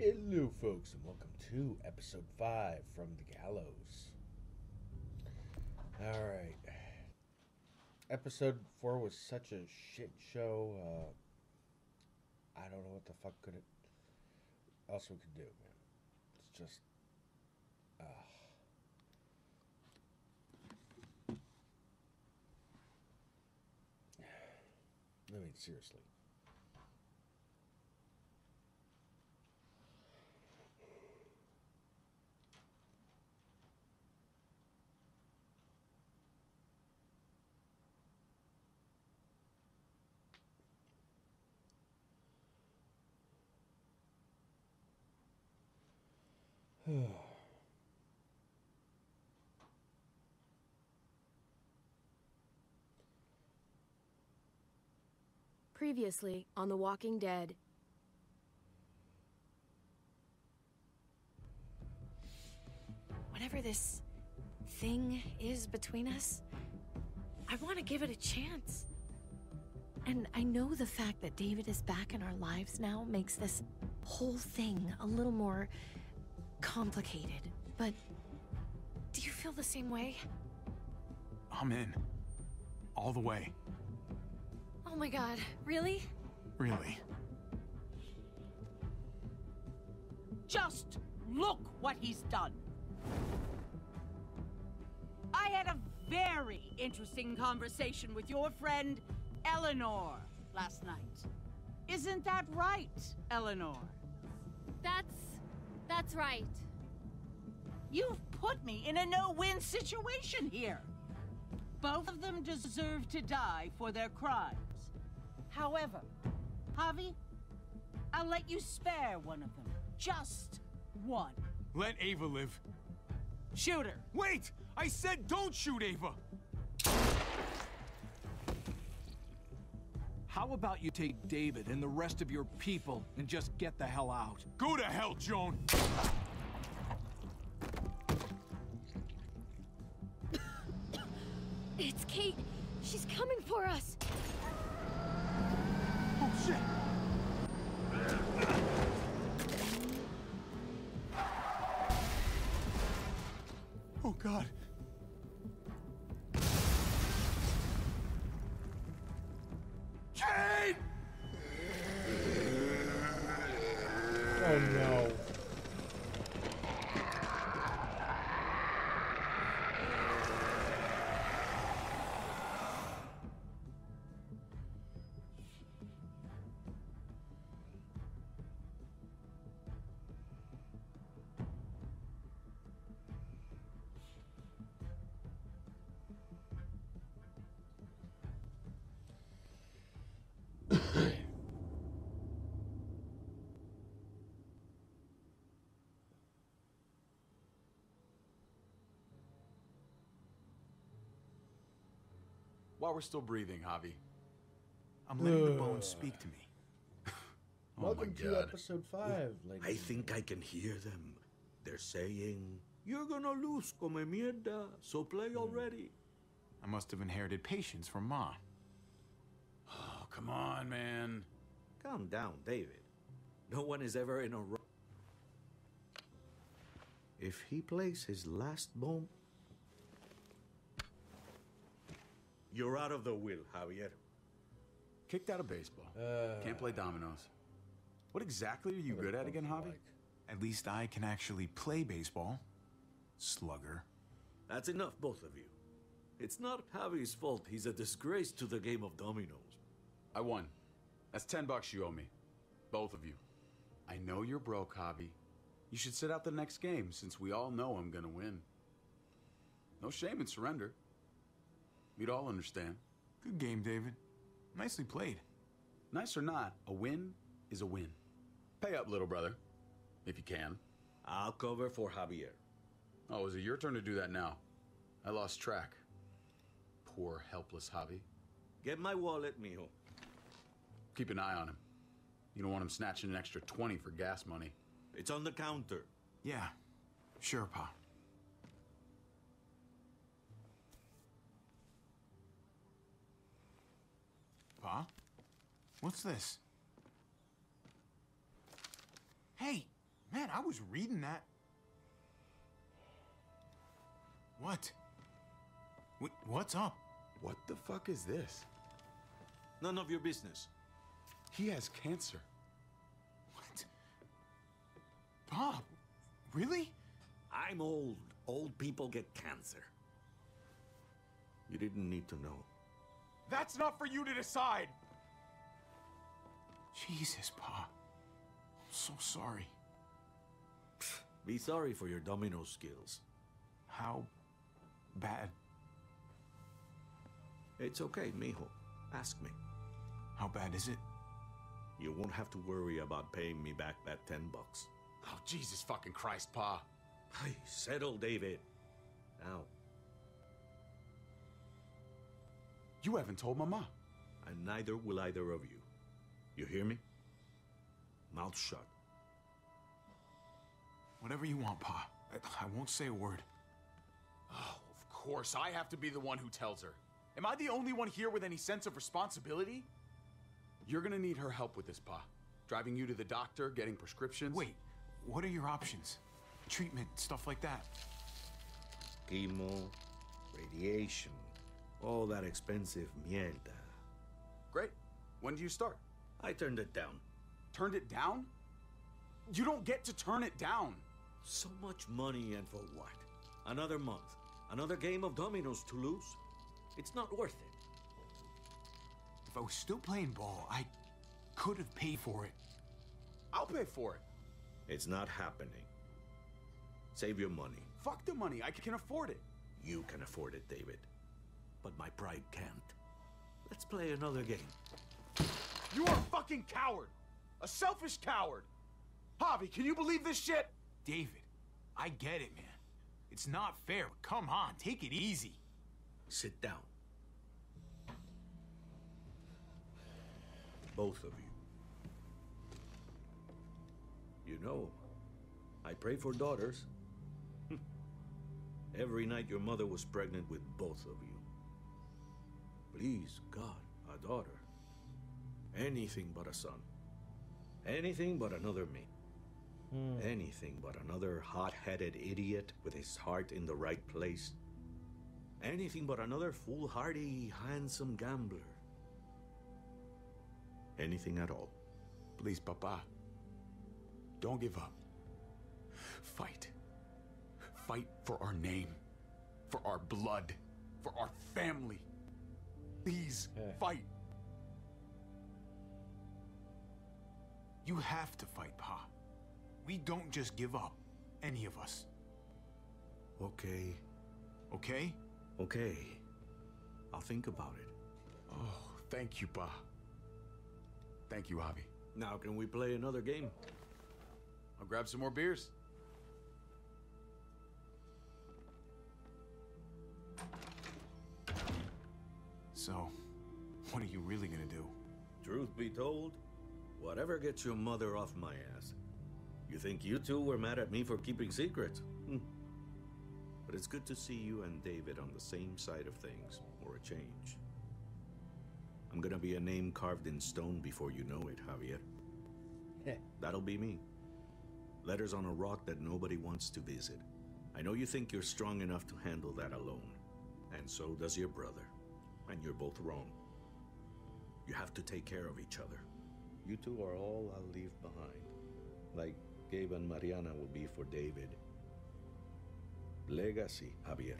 Hello folks, and welcome to episode 5 from the gallows. Alright. Episode 4 was such a shit show. I don't know what the fuck else we could do, man. It's just I mean, seriously. Previously on The Walking Dead. Whatever this thing is between us, I want to give it a chance. And I know the fact that David is back in our lives now makes this whole thing a little more complicated, but do you feel the same way? I'm in. All the way. Oh my god, really? Really. Just look what he's done. I had a very interesting conversation with your friend Eleanor last night. Isn't that right, Eleanor? That's right. You've put me in a no-win situation here. Both of them deserve to die for their crimes. However, Javi, I'll let you spare one of them. Just one. Let Ava live. Shoot her. Wait! I said don't shoot Ava! How about you take David and the rest of your people and just get the hell out? Go to hell, Joan! It's Kate. She's coming for us. Oh, shit! Oh, God. Oh no. While we're still breathing, Javi, I'm letting the bones speak to me. Oh welcome my God. To episode 5, ladies. I think I can hear them. They're saying, "You're gonna lose, come mierda, so play already." I must have inherited patience from Ma. Oh, come on, man. Calm down, David. No one is ever in a row. If he plays his last bomb. You're out of the will, Javier. Kicked out of baseball. Can't play dominoes. What exactly are you good at again, Javi? Like. At least I can actually play baseball. Slugger. That's enough, both of you. It's not Javi's fault. He's a disgrace to the game of dominoes. I won. That's $10 you owe me. Both of you. I know you're broke, Javi. You should sit out the next game, since we all know I'm gonna win. No shame in surrender. You'd all understand. Good game, David. Nicely played. Nice or not, a win is a win. Pay up, little brother, if you can. I'll cover for Javier. Oh, is it your turn to do that now? I lost track. Poor, helpless Javi. Get my wallet, mijo. Keep an eye on him. You don't want him snatching an extra 20 for gas money. It's on the counter. Yeah, sure, Pa. Pa? What's this? Hey, Man, I was reading that. What? What's up? What the fuck is this? None of your business. He has cancer. What? Bob, really? I'm old. Old people get cancer. You didn't need to know. That's not for you to decide! Jesus, Pa. I'm so sorry. Be sorry for your domino skills. How bad? It's okay, mijo. Ask me. How bad is it? You won't have to worry about paying me back that $10. Oh, Jesus fucking Christ, Pa. Hey, settle, David. Now. You haven't told Mama. And neither will either of you. You hear me? Mouth shut. Whatever you want, Pa. I won't say a word. Oh, of course. I have to be the one who tells her. Am I the only one here with any sense of responsibility? You're gonna need her help with this, Pa. Driving you to the doctor, getting prescriptions. Wait, what are your options? Treatment, stuff like that. Chemo, radiation, all that expensive mierda. Great. When do you start? I turned it down. Turned it down? You don't get to turn it down. So much money and for what? Another month, another game of dominoes to lose. It's not worth it. If I was still playing ball, I could have paid for it. I'll pay for it. It's not happening. Save your money. Fuck the money. I can afford it. You can afford it, David. But my pride can't. Let's play another game. You are a fucking coward. A selfish coward. Javi, can you believe this shit? David, I get it, man. It's not fair, but come on, take it easy. Sit down. Both of you. You know, I pray for daughters. Every night your mother was pregnant with both of you. Please, God, a daughter. Anything but a son. Anything but another me. Anything but another hot-headed idiot with his heart in the right place. Anything but another foolhardy, handsome gambler. Anything at all. Please, Papa. Don't give up. Fight. Fight for our name. For our blood. For our family. Please, fight. You have to fight, Pa. We don't just give up. Any of us. Okay. Okay? Okay. I'll think about it. Oh, thank you, Pa. Thank you, Javi. Now, can we play another game? I'll grab some more beers. So, what are you really gonna do? Truth be told, whatever gets your mother off my ass. You think you two were mad at me for keeping secrets? But it's good to see you and David on the same side of things, or a change. I'm gonna be a name carved in stone before you know it, Javier. That'll be me. Letters on a rock that nobody wants to visit. I know you think you're strong enough to handle that alone. And so does your brother. And you're both wrong. You have to take care of each other. You two are all I'll leave behind. Like Gabe and Mariana will be for David. Legacy, Javier.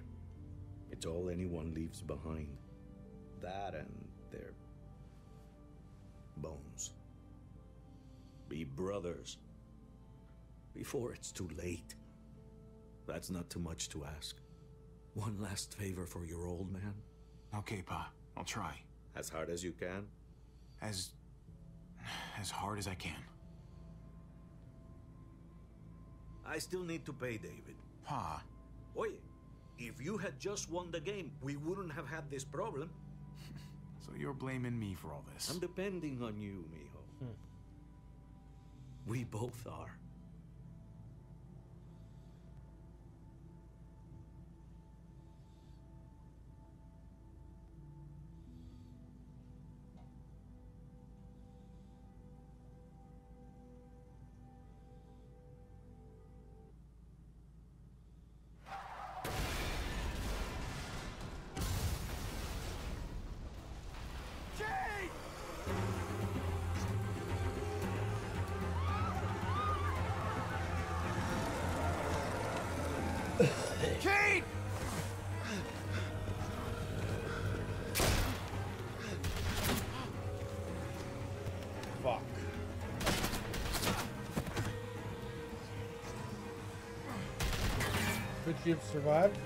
It's all anyone leaves behind. That and their bones. Be brothers. Before it's too late. That's not too much to ask. One last favor for your old man. Okay, Pa. I'll try. As hard as you can? As hard as I can. I still need to pay David. Pa. Oye, if you had just won the game, we wouldn't have had this problem. So you're blaming me for all this? I'm depending on you, mijo. We both are. Kate! Fuck. Could you have survived?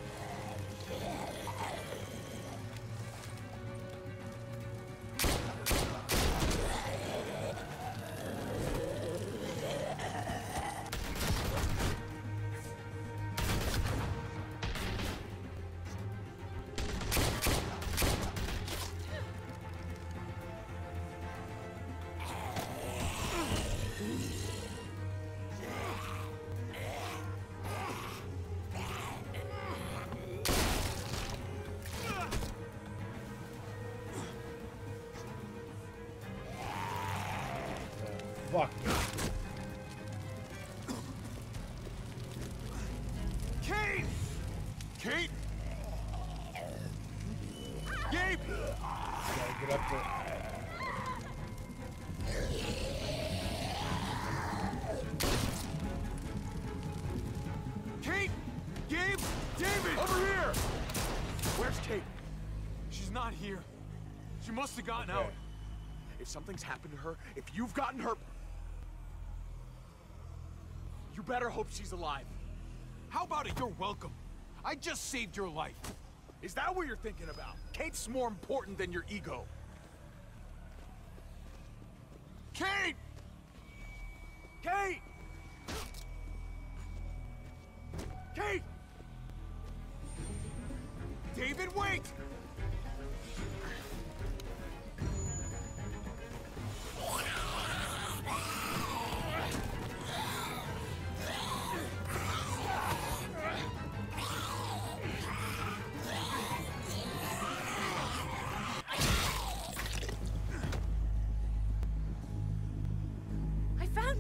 Must have gotten out. If something's happened to her, if you've gotten hurt, you better hope she's alive. How about it? You're welcome. I just saved your life. Is that what you're thinking about? Kate's more important than your ego. Kate! Kate! Kate! David, wait!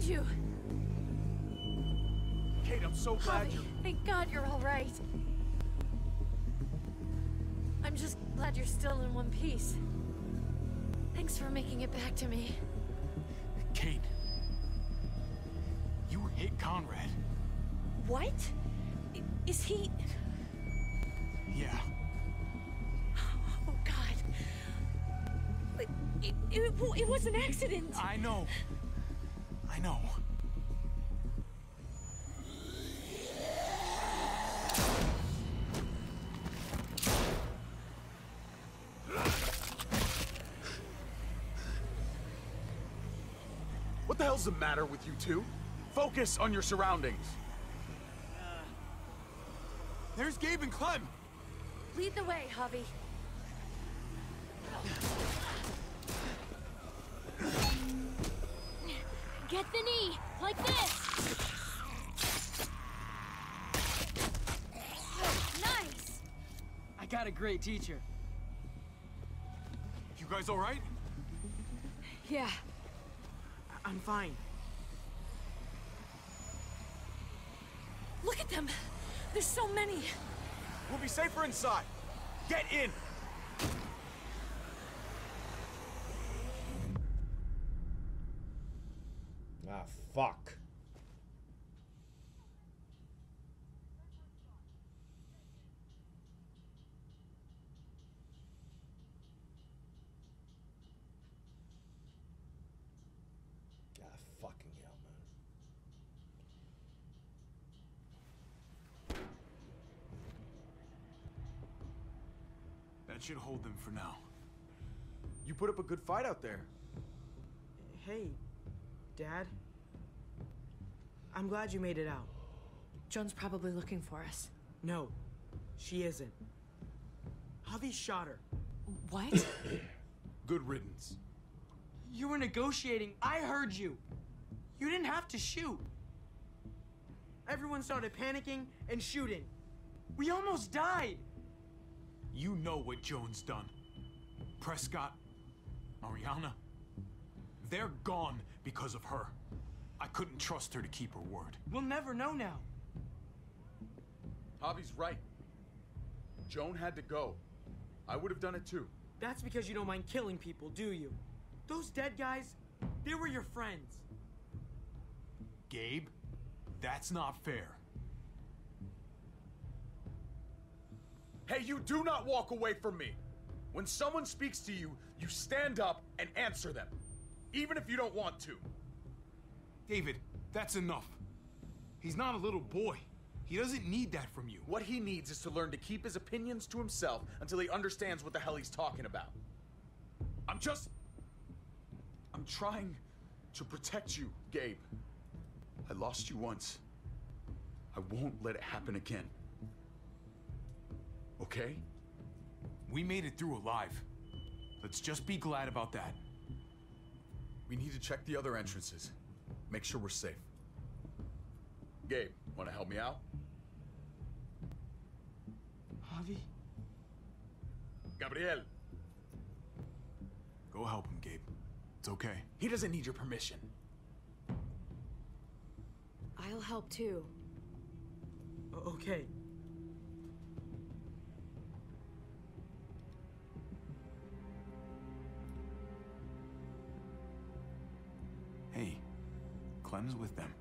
You. Kate, I'm so glad you're... Thank God you're all right. I'm just glad you're still in one piece. Thanks for making it back to me. Kate, you hit Conrad. What? Is he... Yeah. Oh, God. It was an accident. I know. I know. What the hell's the matter with you two? Focus on your surroundings. There's Gabe and Clem. Lead the way, Javi. Get the knee, like this! Nice! I got a great teacher. You guys all right? Yeah. I'm fine. Look at them! There's so many! We'll be safer inside! Get in! Ah, fuck. God, fucking hell, man. That should hold them for now. You put up a good fight out there. Hey, Dad. I'm glad you made it out. Joan's probably looking for us. No, she isn't. Javi shot her. What? Good riddance. You were negotiating. I heard you. You didn't have to shoot. Everyone started panicking and shooting. We almost died. You know what Joan's done. Prescott, Mariana, they're gone because of her. I couldn't trust her to keep her word. We'll never know now. Javi's right. Joan had to go. I would have done it too. That's because you don't mind killing people, do you? Those dead guys, they were your friends. Gabe, that's not fair. Hey, you do not walk away from me. When someone speaks to you, you stand up and answer them, even if you don't want to. David, that's enough. He's not a little boy. He doesn't need that from you. What he needs is to learn to keep his opinions to himself until he understands what the hell he's talking about. I'm trying to protect you, Gabe. I lost you once. I won't let it happen again. Okay? We made it through alive. Let's just be glad about that. We need to check the other entrances. Make sure we're safe. Gabe, want to help me out? Javi? Gabriel. Go help him, Gabe. It's okay. He doesn't need your permission. I'll help too. Okay. Hey, Clem's with them.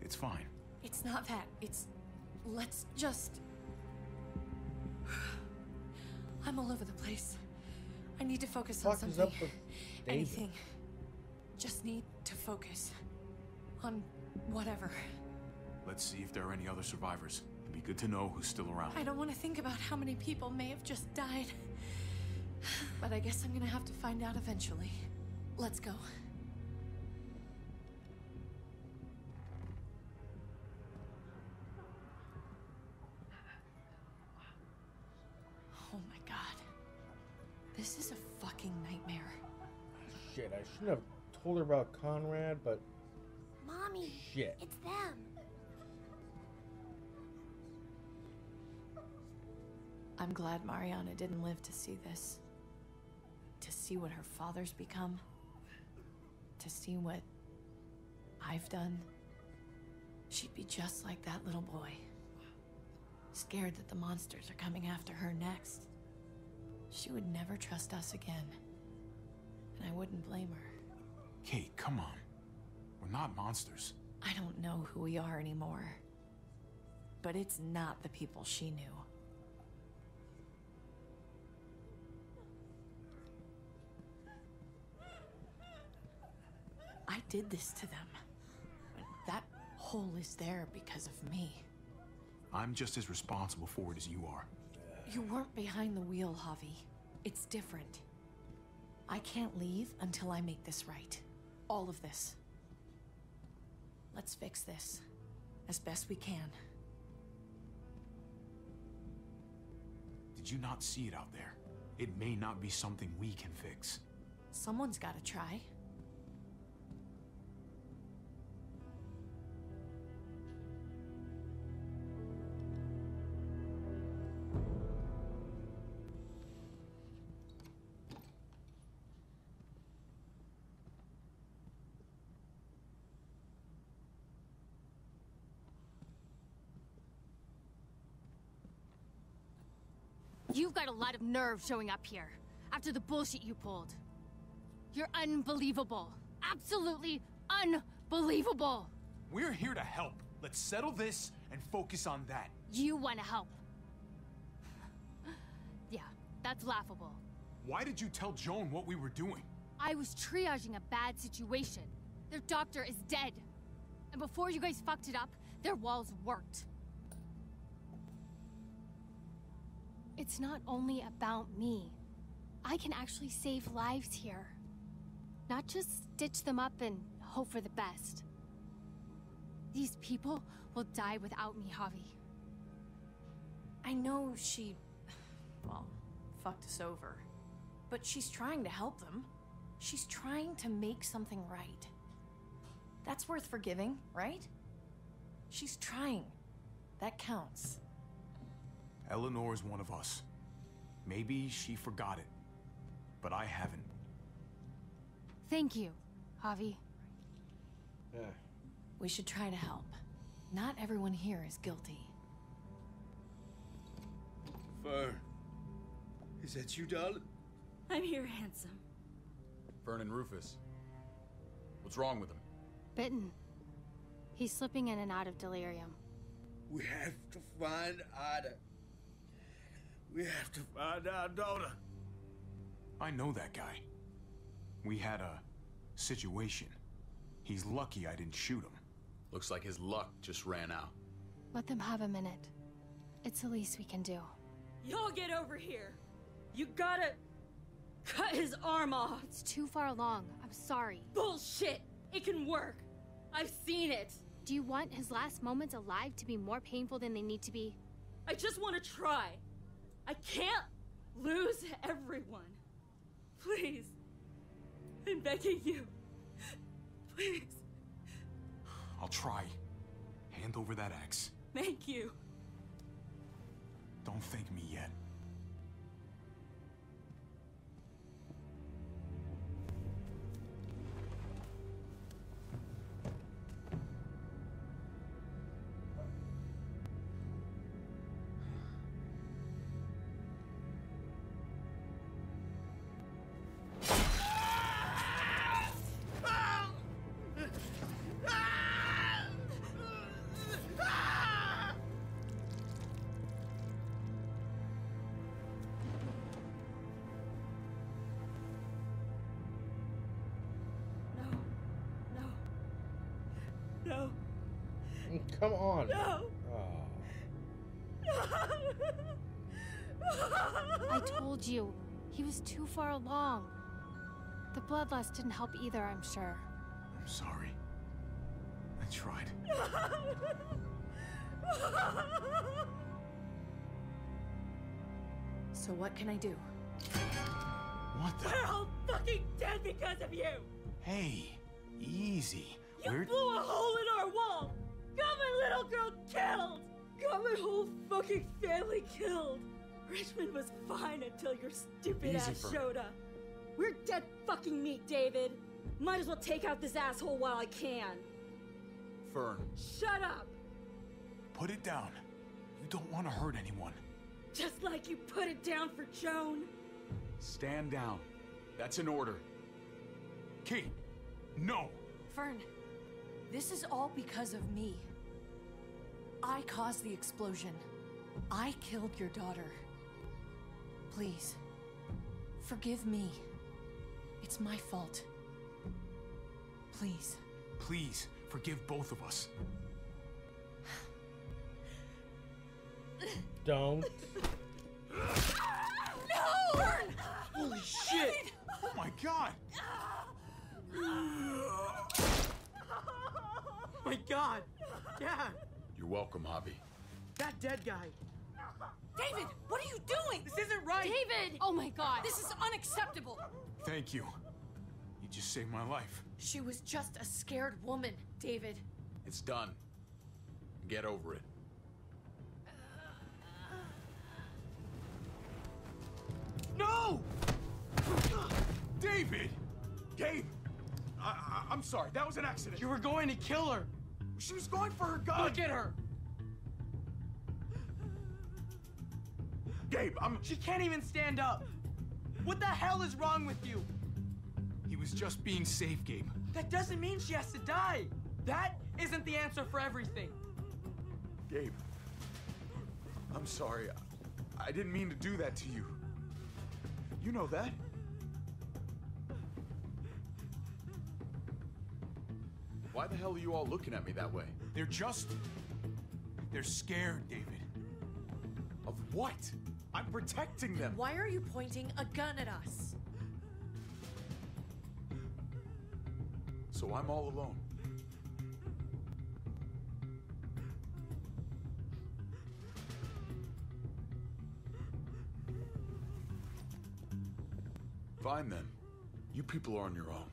It's fine. It's not that. It's... Let's just... I'm all over the place. I need to focus on something. Anything. Just need to focus. On whatever. Let's see if there are any other survivors. It'd be good to know who's still around. I don't want to think about how many people may have just died. But I guess I'm gonna have to find out eventually. Let's go. This is a fucking nightmare. Shit, I should have told her about Conrad, but... Mommy, shit. It's them. I'm glad Mariana didn't live to see this. To see what her father's become. To see what I've done. She'd be just like that little boy. Scared that the monsters are coming after her next. She would never trust us again, and I wouldn't blame her. Kate, come on. We're not monsters. I don't know who we are anymore, but it's not the people she knew. I did this to them. That hole is there because of me. I'm just as responsible for it as you are. You weren't behind the wheel, Javi. It's different. I can't leave until I make this right. All of this. Let's fix this as best we can. Did you not see it out there? It may not be something we can fix. Someone's gotta try. You've got a lot of nerve showing up here, after the bullshit you pulled. You're unbelievable. Absolutely unbelievable. We're here to help. Let's settle this and focus on that. You want to help. Yeah, that's laughable. Why did you tell Joan what we were doing? I was triaging a bad situation. Their doctor is dead. And before you guys fucked it up, their walls worked. It's not only about me. I can actually save lives here. Not just stitch them up and hope for the best. These people will die without me, Javi. I know she... well, fucked us over. But she's trying to help them. She's trying to make something right. That's worth forgiving, right? She's trying. That counts. Eleanor is one of us. Maybe she forgot it, but I haven't. Thank you, Javi. Yeah. We should try to help. Not everyone here is guilty. Fern, is that you, darling? I'm here, handsome. Vernon Rufus. What's wrong with him? Bitten. He's slipping in and out of delirium. We have to find Ada. We have to find our daughter. I know that guy. We had a situation. He's lucky I didn't shoot him. Looks like his luck just ran out. Let them have a minute. It's the least we can do. Y'all get over here. You gotta cut his arm off. It's too far along. I'm sorry. Bullshit! It can work. I've seen it. Do you want his last moments alive to be more painful than they need to be? I just want to try. I can't lose everyone. Please. I'm begging you. Please. I'll try. Hand over that axe. Thank you. Don't thank me yet. Come on. No. Oh. I told you. He was too far along. The bloodlust didn't help either, I'm sure. I'm sorry. I tried. So what can I do? What the? We're all fucking dead because of you! Hey, easy. You blew a hole in our wall! Got my little girl killed! Got my whole fucking family killed! Richmond was fine until your stupid ass showed up. We're dead fucking meat, David. Might as well take out this asshole while I can. Fern. Shut up! Put it down. You don't want to hurt anyone. Just like you put it down for Joan. Stand down. That's an order. Kate, no! Fern. This is all because of me. I caused the explosion. I killed your daughter. Please, forgive me. It's my fault. Please. Please, forgive both of us. Don't. No! Burn! Holy shit! David! Oh my god! My god! Yeah! You're welcome, Javi. That dead guy! David! What are you doing? This isn't right! David! Oh my god! This is unacceptable! Thank you. You just saved my life. She was just a scared woman, David. It's done. Get over it. No! David! Gabe! I'm sorry, that was an accident. You were going to kill her. She was going for her gun. Look at her. Gabe, She can't even stand up. What the hell is wrong with you? He was just being safe, Gabe. That doesn't mean she has to die. That isn't the answer for everything. Gabe, I'm sorry. I didn't mean to do that to you. You know that. Why the hell are you all looking at me that way? They're scared, David. Of what? I'm protecting them. Why are you pointing a gun at us? So I'm all alone. Fine then. You people are on your own.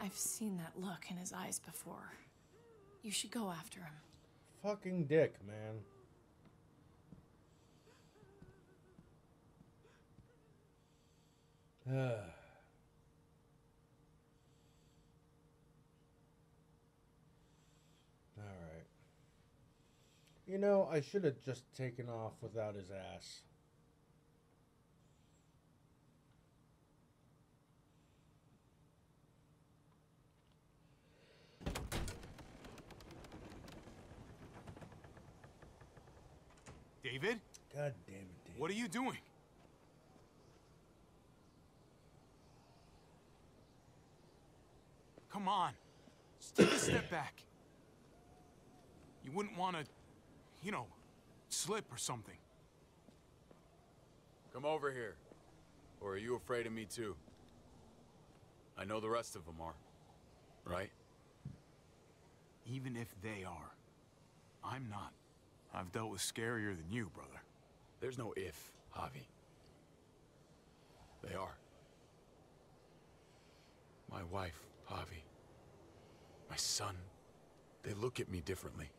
I've seen that look in his eyes before. You should go after him. Fucking dick, man. All right. You know, I should have just taken off without his ass. David? God damn it, David. What are you doing? Come on. Just take a step back. You wouldn't want to, you know, slip or something. Come over here. Or are you afraid of me too? I know the rest of them are. Right? Even if they are, I'm not. I've dealt with scarier than you, brother. There's no if, Javi. They are. My wife, Javi. My son. They look at me differently.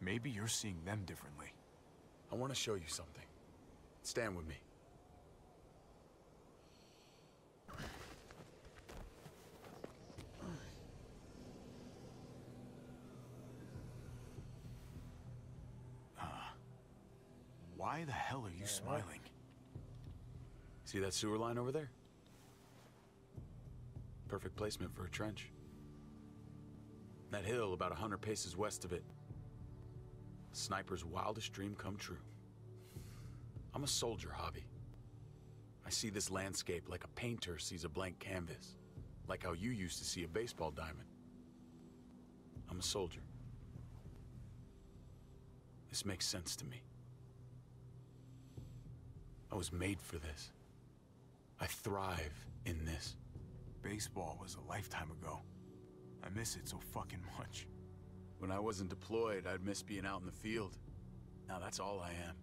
Maybe you're seeing them differently. I want to show you something. Stand with me. Why the hell are you smiling? See that sewer line over there? Perfect placement for a trench. That hill about 100 paces west of it. Sniper's wildest dream come true. I'm a soldier, Javi. I see this landscape like a painter sees a blank canvas. Like how you used to see a baseball diamond. I'm a soldier. This makes sense to me. I was made for this. I thrive in this. Baseball was a lifetime ago. I miss it so fucking much. When I wasn't deployed, I'd miss being out in the field. Now that's all I am.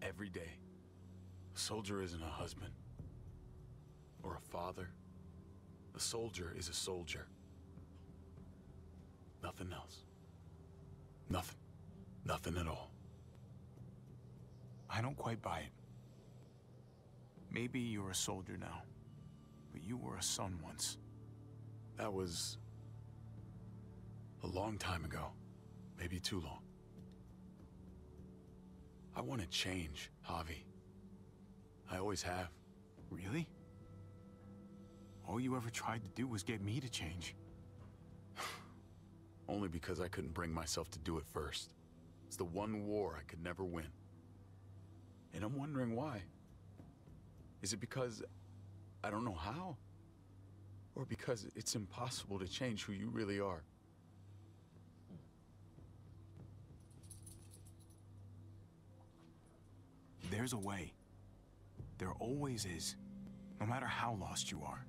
Every day. A soldier isn't a husband. Or a father. A soldier is a soldier. Nothing else. Nothing. Nothing at all. I don't quite buy it. Maybe you're a soldier now, but you were a son once. That was a long time ago, maybe too long. I want to change, Javi. I always have. Really? All you ever tried to do was get me to change. Only because I couldn't bring myself to do it first. It's the one war I could never win. And I'm wondering why. Is it because I don't know how? Or because it's impossible to change who you really are? There's a way. There always is. No matter how lost you are.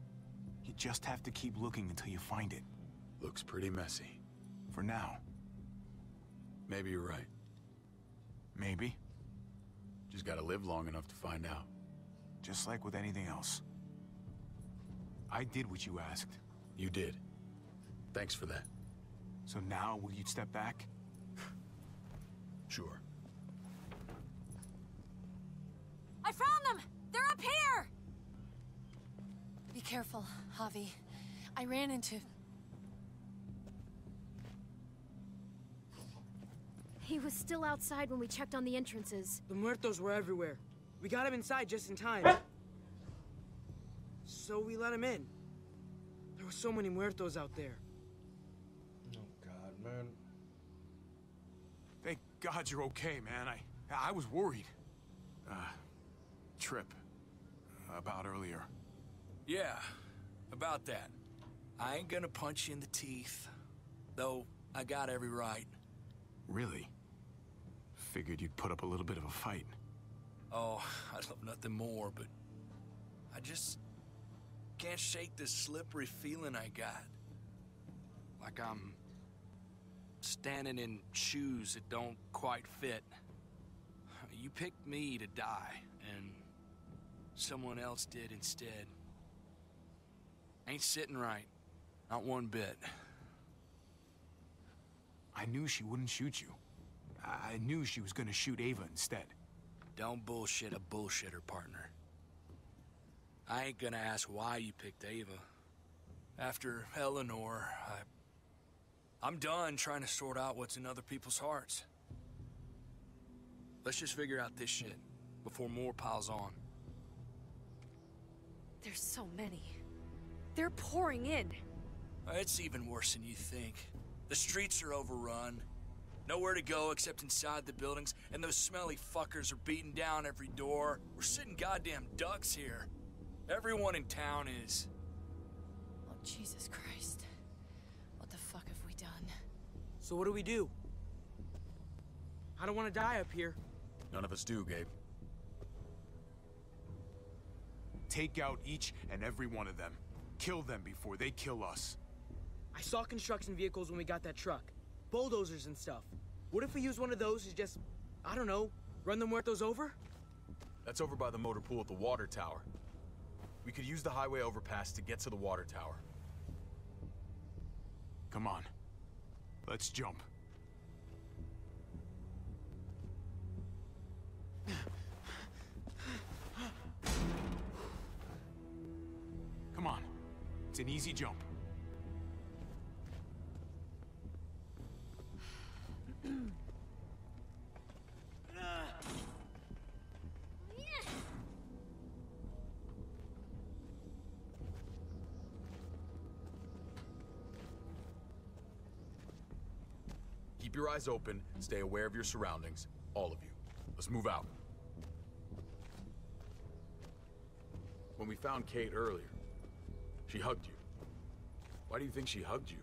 You just have to keep looking until you find it. Looks pretty messy. For now. Maybe you're right. Maybe. Just gotta live long enough to find out. Just like with anything else. I did what you asked. You did. Thanks for that. So now, will you step back? Sure. I found them! They're up here! Be careful, Javi. I ran into... He was still outside when we checked on the entrances. The muertos were everywhere. We got him inside just in time. So we let him in. There were so many muertos out there. Oh, God, man. Thank God you're okay, man. I was worried. Tripp. About earlier. Yeah, about that. I ain't gonna punch you in the teeth. Though, I got every right. Really? Figured you'd put up a little bit of a fight. Oh, I'd love nothing more, but I just can't shake this slippery feeling I got. Like I'm standing in shoes that don't quite fit. You picked me to die, and someone else did instead. Ain't sitting right. Not one bit. I knew she wouldn't shoot you. I knew she was gonna shoot Ava instead. Don't bullshit a bullshitter, partner. I ain't gonna ask why you picked Ava. After Eleanor, I'm done trying to sort out what's in other people's hearts. Let's just figure out this shit before more piles on. There's so many. They're pouring in. It's even worse than you think. The streets are overrun. Nowhere to go except inside the buildings, and those smelly fuckers are beating down every door. We're sitting goddamn ducks here. Everyone in town is. Oh, Jesus Christ. What the fuck have we done? So what do we do? I don't want to die up here. None of us do, Gabe. Take out each and every one of them. Kill them before they kill us. I saw construction vehicles when we got that truck. Bulldozers and stuff. What if we use one of those to just, I don't know, run the muertos over? That's over by the motor pool at the water tower. We could use the highway overpass to get to the water tower. Come on. Let's jump. Come on. It's an easy jump. Keep your eyes open, stay aware of your surroundings, all of you. Let's move out. When we found Kate earlier, she hugged you. Why do you think she hugged you?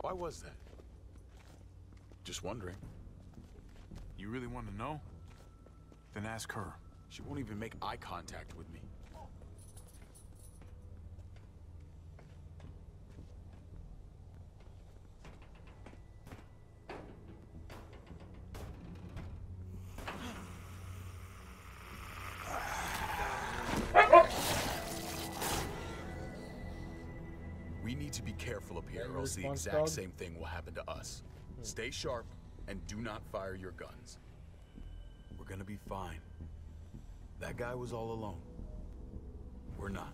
Why was that? Just wondering. You really want to know? Then ask her. She won't even make eye contact with me. Here, or else the exact same thing will happen to us. Stay sharp and do not fire your guns. We're gonna be fine. That guy was all alone. We're not.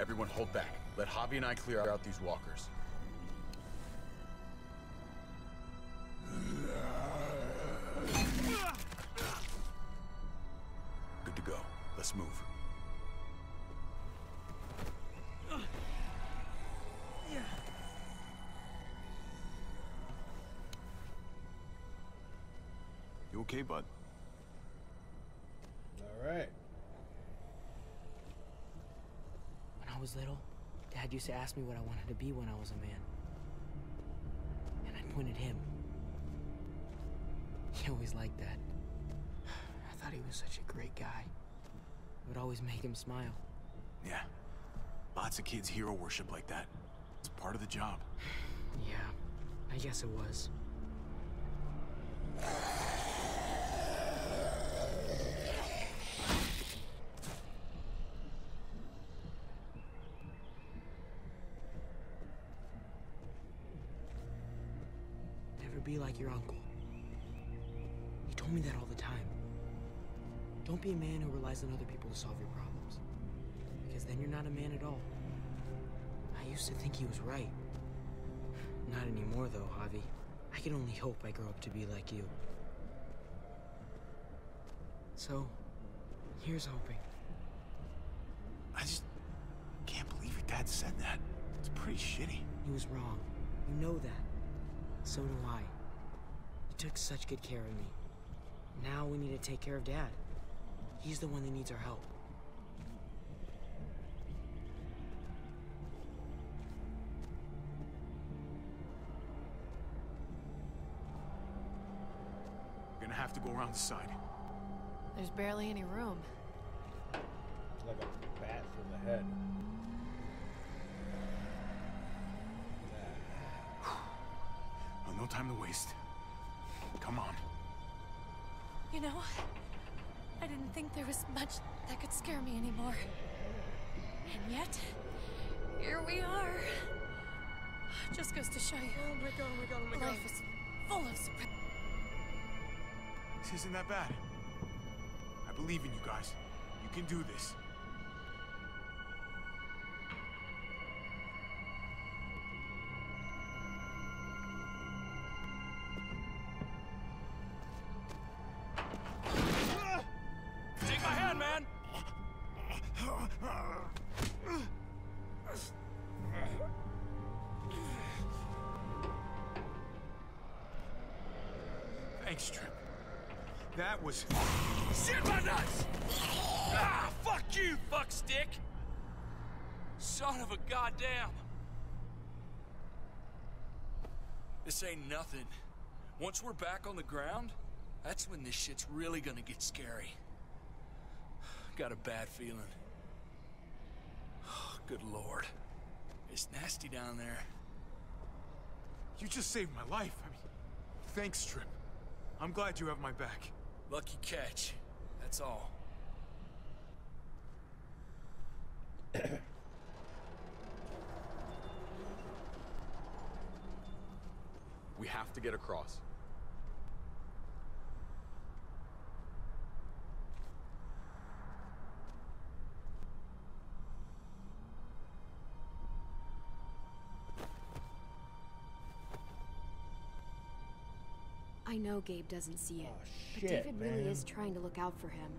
Everyone hold back. Let Javi and I clear out these walkers. Good to go. Let's move. You okay, bud? All right. When I was little, Dad used to ask me what I wanted to be when I was a man. And I'd point at him. He always liked that. I thought he was such a great guy. It would always make him smile. Yeah. Lots of kids hero worship like that. It's part of the job. Yeah, I guess it was. Be like your uncle. He told me that all the time. Don't be a man who relies on other people to solve your problems, because then you're not a man at all. I used to think he was right. Not anymore though, Javi. I can only hope I grow up to be like you. So, here's hoping. I just can't believe your dad said that. It's pretty shitty. He was wrong. You know that. So do I. You took such good care of me. Now we need to take care of Dad. He's the one that needs our help. We're gonna have to go around the side. There's barely any room. It's like a bat through the head. No time to waste. Come on. You know, I didn't think there was much that could scare me anymore. And yet, here we are. Just goes to show you. Oh my god, oh my god, oh my god. Life is full of surprises. This isn't that bad. I believe in you guys. You can do this. Take my hand, man! Thanks, Tripp. That was... Shit, my nuts! Ah, fuck you, fuckstick! Son of a goddamn! This ain't nothing. Once we're back on the ground, that's when this shit's really gonna get scary. Got a bad feeling. Oh, good lord. It's nasty down there. You just saved my life. I mean, thanks, Tripp. I'm glad you have my back. Lucky catch. That's all. We have to get across. I know Gabe doesn't see it, but David really is trying to look out for him.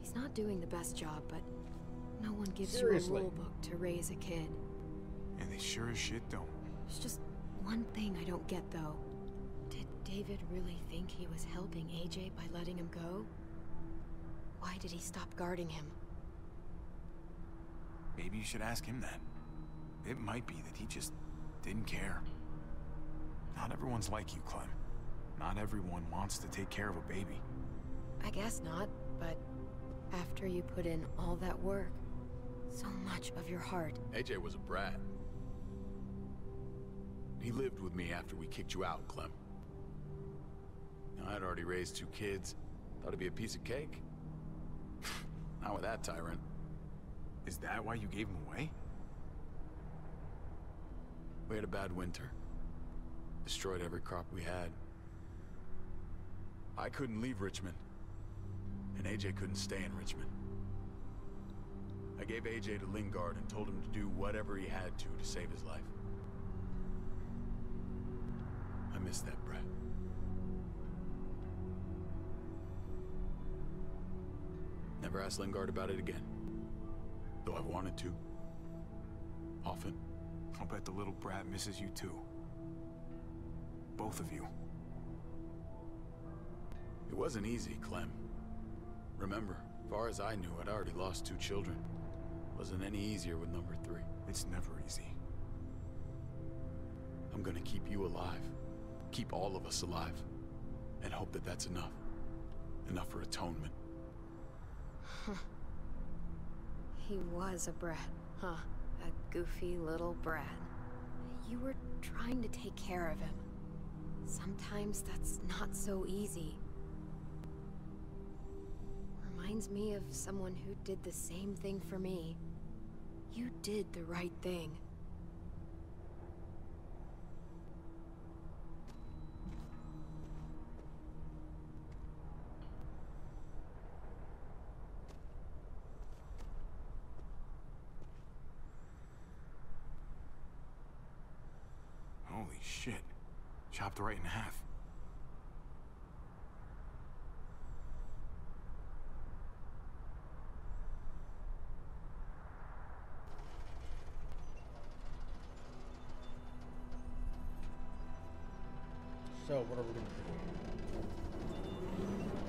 He's not doing the best job, but no one gives you a rulebook to raise a kid. And they sure as shit don't. There's just one thing I don't get, though. Did David really think he was helping AJ by letting him go? Why did he stop guarding him? Maybe you should ask him that. It might be that he just didn't care. Not everyone's like you, Clem. Not everyone wants to take care of a baby. I guess not, but after you put in all that work, so much of your heart... AJ was a brat. He lived with me after we kicked you out, Clem. I'd already raised two kids. Thought it'd be a piece of cake. Not with that tyrant. Is that why you gave him away? We had a bad winter. Destroyed every crop we had. I couldn't leave Richmond, and AJ couldn't stay in Richmond. I gave AJ to Lingard and told him to do whatever he had to save his life. I miss that brat. Never asked Lingard about it again, though I wanted to. Often. I'll bet the little brat misses you too. Both of you. It wasn't easy, Clem. Remember, far as I knew, I'd already lost two children. Wasn't any easier with number three. It's never easy. I'm gonna keep you alive. Keep all of us alive. And hope that that's enough. Enough for atonement. Huh. He was a brat, huh? A goofy little brat. You were trying to take care of him. Sometimes that's not so easy. Reminds me of someone who did the same thing for me. You did the right thing. Holy shit. Chopped right in half. So, what are we going to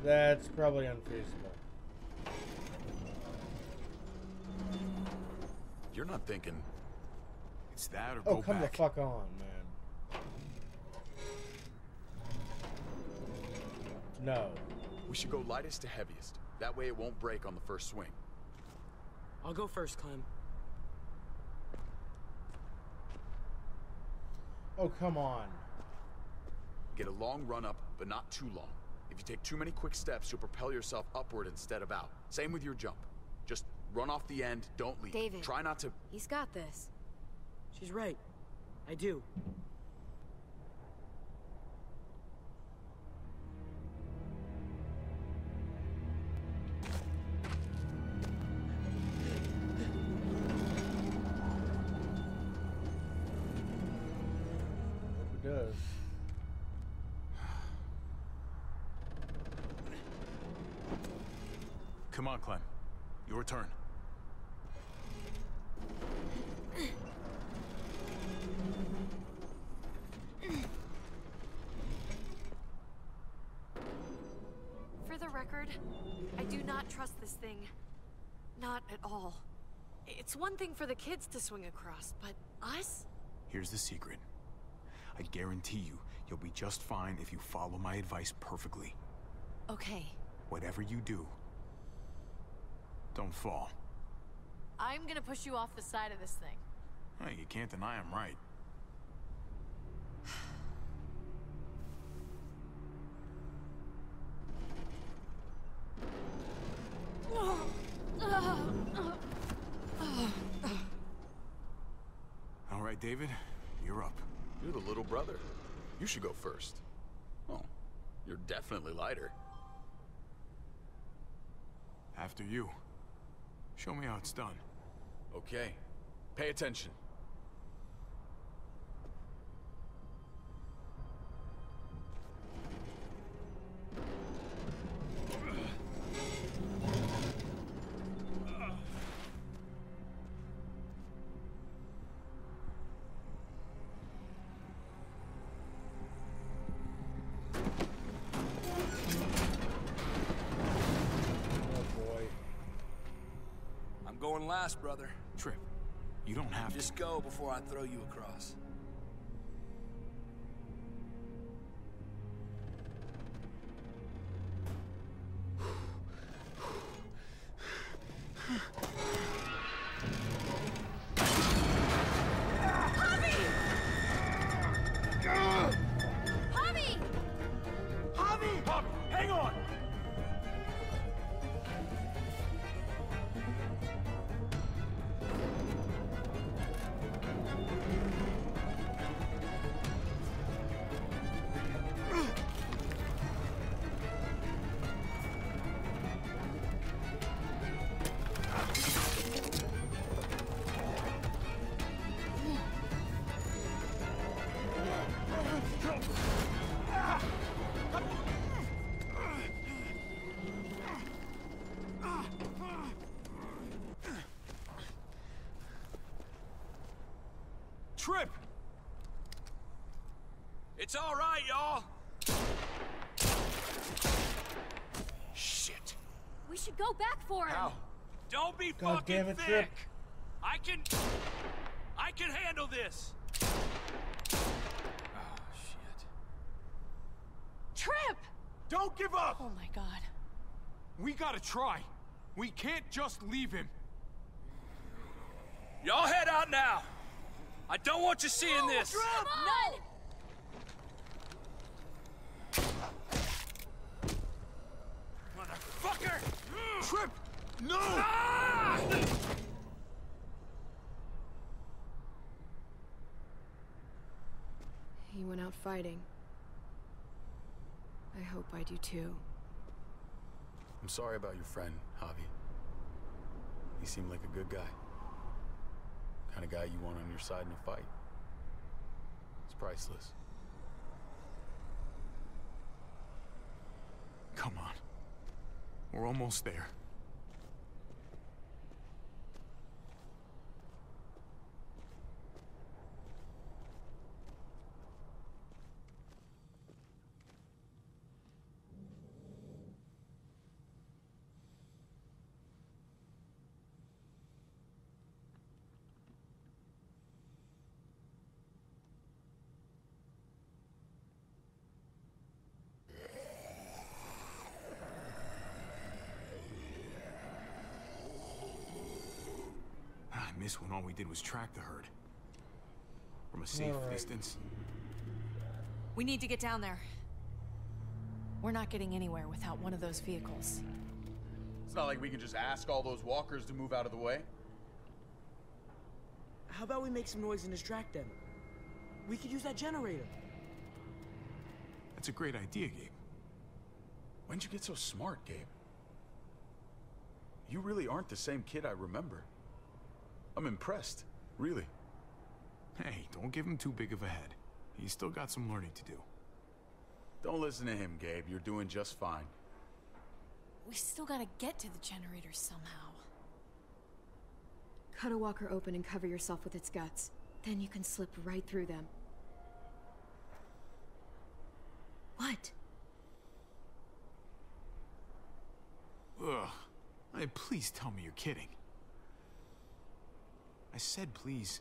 do? That's probably unfeasible. You're not thinking it's that or go back. Oh, come the fuck on, man. No. We should go lightest to heaviest. That way it won't break on the first swing. I'll go first, Clem. Oh, come on. Get a long run up, but not too long. If you take too many quick steps, you'll propel yourself upward instead of out. Same with your jump. Just run off the end, don't leave. David, try not to... He's got this. She's right. I do. Come on, Clem. Your turn. For the record, I do not trust this thing. Not at all. It's one thing for the kids to swing across, but us? Here's the secret. I guarantee you, you'll be just fine if you follow my advice perfectly. Okay. Whatever you do, don't fall. I'm gonna push you off the side of this thing. Well, you can't deny I'm right. All right, David, you're up. You're the little brother. You should go first. Oh, you're definitely lighter. After you. Show me how it's done. Okay. Pay attention. Last, brother. Tripp, you don't have to. Just go before I throw you across. Tripp! It's all right, y'all! Shit! We should go back for him! How? Don't be fucking thick! Tripp. I can handle this! Oh, shit. Tripp! Don't give up! Oh my god. We gotta try. We can't just leave him. Y'all head out now! I don't want you seeing this! Come on. None! Motherfucker! Tripp! No! Ah! He went out fighting. I hope I do too. I'm sorry about your friend, Javi. He seemed like a good guy. Kind of guy you want on your side in a fight. It's priceless. Come on. We're almost there. This one, all we did was track the herd from a safe distance. We need to get down there. We're not getting anywhere without one of those vehicles. It's not like we can just ask all those walkers to move out of the way. How about we make some noise and distract them? We could use that generator. That's a great idea, Gabe. When'd you get so smart, Gabe? You really aren't the same kid I remember. I'm impressed, really. Hey, don't give him too big of a head. He's still got some learning to do. Don't listen to him, Gabe. You're doing just fine. We still gotta get to the generator somehow. Cut a walker open and cover yourself with its guts. Then you can slip right through them. What? Ugh. Hey, please tell me you're kidding. I said please.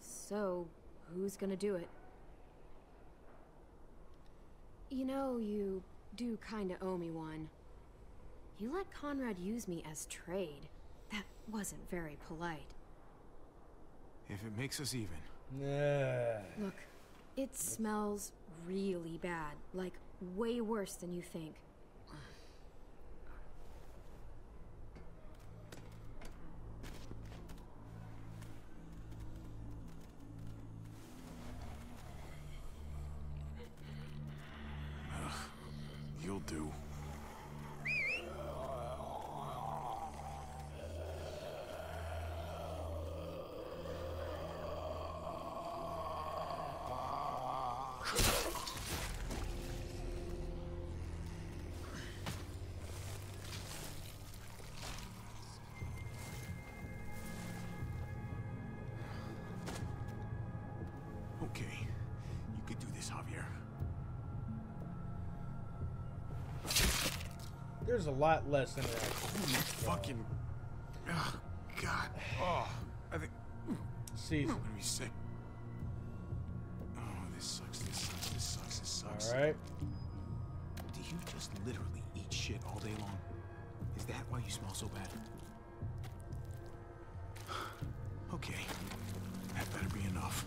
So, who's gonna do it? You know, you do kinda owe me one. You let Conrad use me as trade. That wasn't very polite. If it makes us even. Look, it smells really bad. Like, way worse than you think. You'll do. Okay, you could do this, Javier. There's a lot less in there. Fucking. Oh, God. Oh, I think. See, I'm gonna be sick. Oh, this sucks. This sucks. This sucks. This sucks. All right. Do you just literally eat shit all day long? Is that why you smell so bad? Okay, that better be enough.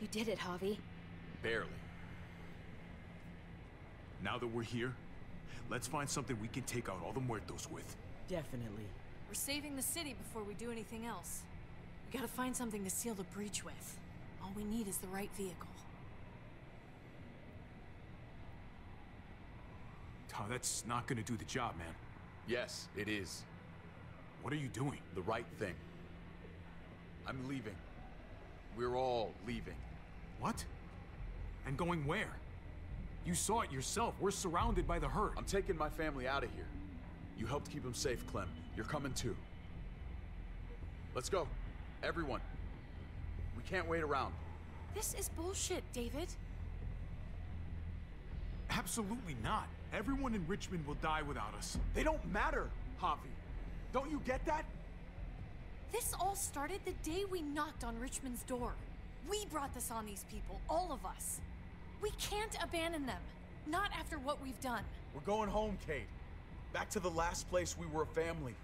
You did it, Javi. Barely. Now that we're here, let's find something we can take out all the muertos with. Definitely. We're saving the city before we do anything else. We gotta find something to seal the breach with. All we need is the right vehicle. Tom, that's not gonna do the job, man. Yes, it is. What are you doing? The right thing. I'm leaving. We're all leaving. What? And going where? You saw it yourself. We're surrounded by the herd. I'm taking my family out of here. You helped keep them safe, Clem. You're coming too. Let's go. Everyone. We can't wait around. This is bullshit, David. Absolutely not. Everyone in Richmond will die without us. They don't matter, Javi. Don't you get that? This all started the day we knocked on Richmond's door. We brought this on these people, all of us. We can't abandon them. Not after what we've done. We're going home, Kate. Back to the last place we were a family.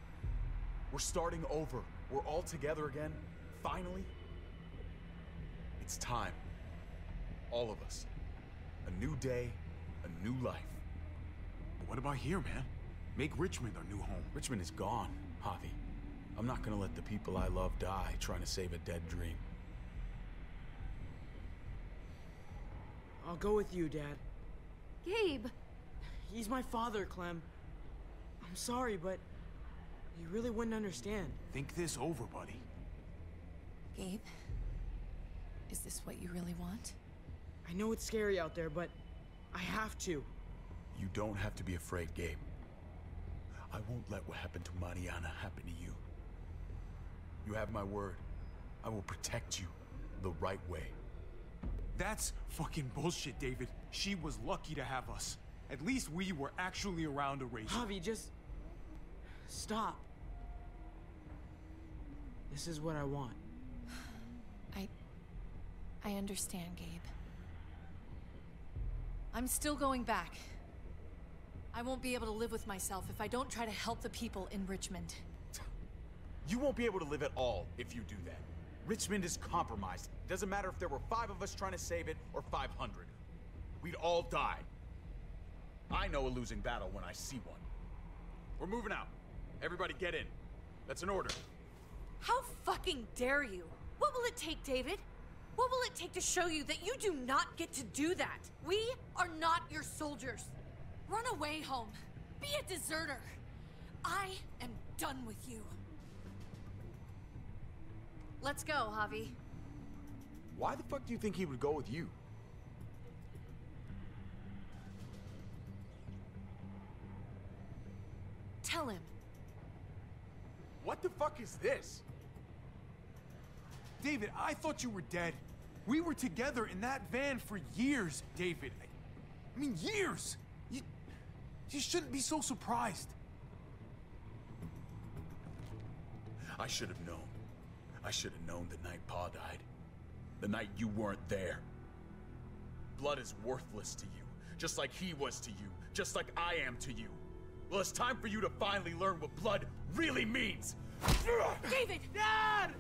We're starting over. We're all together again. Finally. It's time. All of us. A new day, a new life. But what about here, man? Make Richmond our new home. Richmond is gone, Javi. I'm not gonna let the people I love die trying to save a dead dream. I'll go with you, Dad. Gabe! He's my father, Clem. I'm sorry, but you really wouldn't understand. Think this over, buddy. Gabe? Is this what you really want? I know it's scary out there, but I have to. You don't have to be afraid, Gabe. I won't let what happened to Mariana happen to you. You have my word. I will protect you the right way. That's fucking bullshit, David. She was lucky to have us. At least we were actually around to raise her. Javi, just... stop. This is what I want. I understand, Gabe. I'm still going back. I won't be able to live with myself if I don't try to help the people in Richmond. You won't be able to live at all if you do that. Richmond is compromised. Doesn't matter if there were 5 of us trying to save it or 500. We'd all die. I know a losing battle when I see one. We're moving out. Everybody get in. That's an order. How fucking dare you? What will it take, David? What will it take to show you that you do not get to do that? We are not your soldiers. Run away home. Be a deserter. I am done with you. Let's go, Javi. Why the fuck do you think he would go with you? Tell him. What the fuck is this? David, I thought you were dead. We were together in that van for years, David. I mean, years! You shouldn't be so surprised. I should have known. I should have known the night Pa died. The night you weren't there. Blood is worthless to you. Just like he was to you. Just like I am to you. Well, it's time for you to finally learn what blood really means! David! Dad!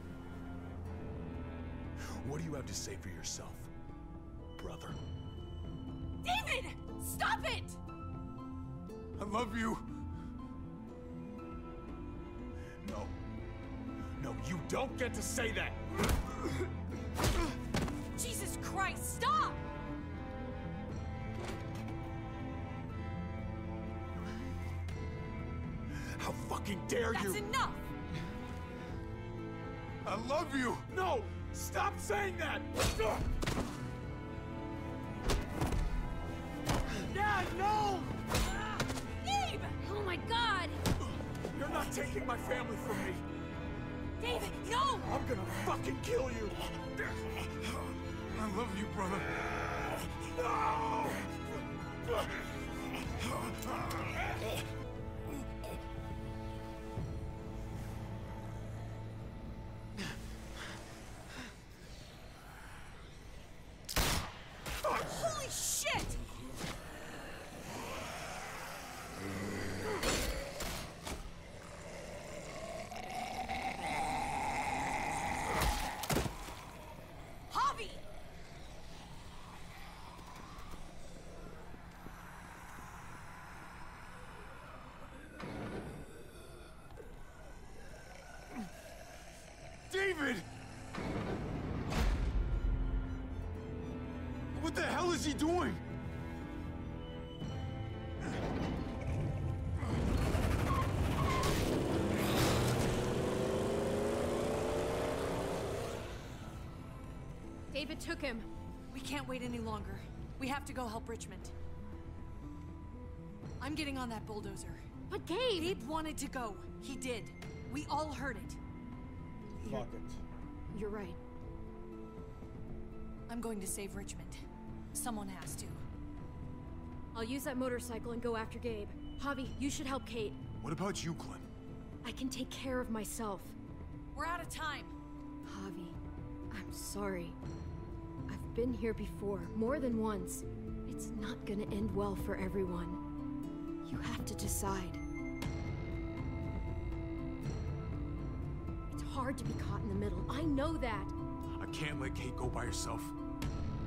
What do you have to say for yourself, brother? David! Stop it! I love you! No. No, you don't get to say that! Jesus Christ, stop! How fucking dare you! That's enough! I love you! No! Stop saying that! Dad, no! Gabe! Oh my God! You're not taking my family from me! David, no! I'm gonna fucking kill you! I love you, brother. No! Holy shit! What the hell is he doing? David took him. We can't wait any longer. We have to go help Richmond. I'm getting on that bulldozer. But Gabe! Gabe wanted to go. He did. We all heard it. Fuck it. You're right. I'm going to save Richmond. Someone has to. I'll use that motorcycle and go after Gabe. Javi, you should help Kate. What about you, Clem? I can take care of myself. We're out of time. Javi, I'm sorry. I've been here before, more than once. It's not gonna end well for everyone. You have to decide. It's hard to be caught in the middle. I know that. I can't let Kate go by herself.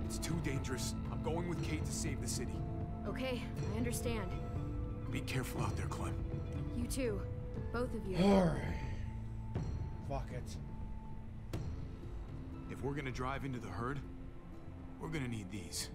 It's too dangerous. I'm going with Kate to save the city. Okay, I understand. Be careful out there, Clem. You too. Both of you. Alright. Fuck it. If we're gonna drive into the herd, we're gonna need these.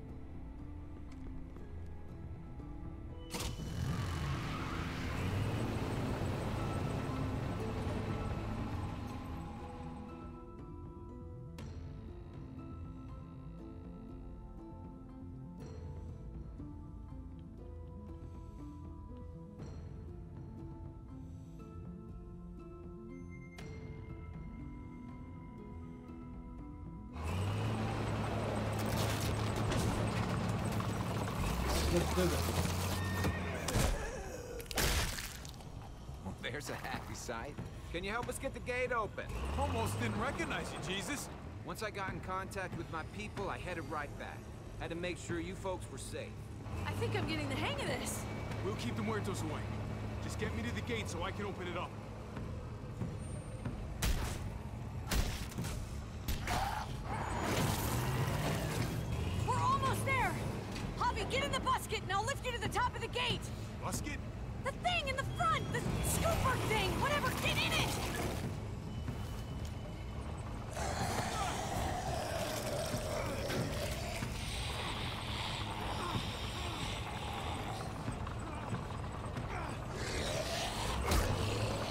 Well, there's a happy sight. Can you help us get the gate open? Almost didn't recognize you, Jesus. Once I got in contact with my people, I headed right back. Had to make sure you folks were safe. I think I'm getting the hang of this. We'll keep the muertos away. Just get me to the gate so I can open it up. Musket? The thing in the front! The scooper thing! Whatever! Get in it!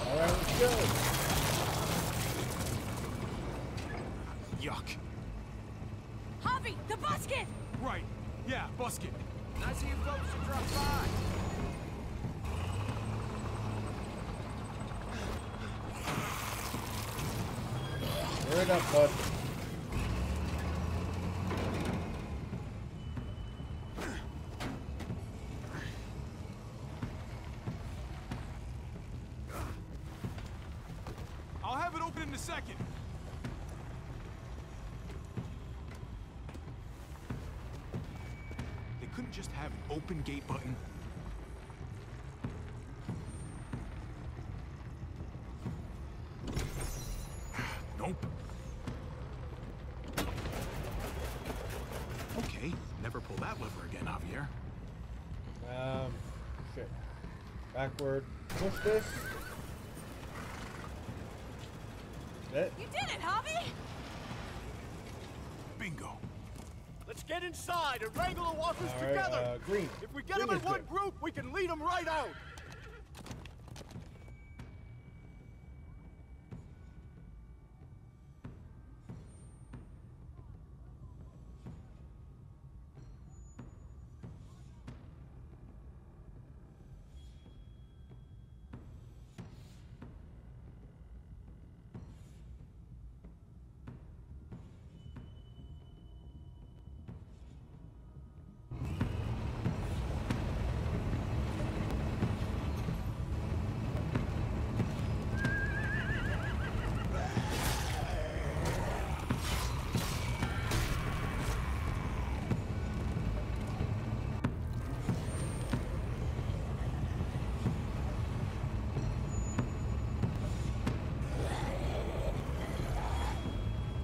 All right, let's go! Yuck. Javi, the busket! Right. Yeah, busket. Nice of you folks to drop by. Right up, bud. I'll have it open in a second. They couldn't just have an open gate button. Backward. Push this. That. You did it, Javi! Bingo. Let's get inside and wrangle the walkers together. Green. If we get them in one group, we can lead them right out.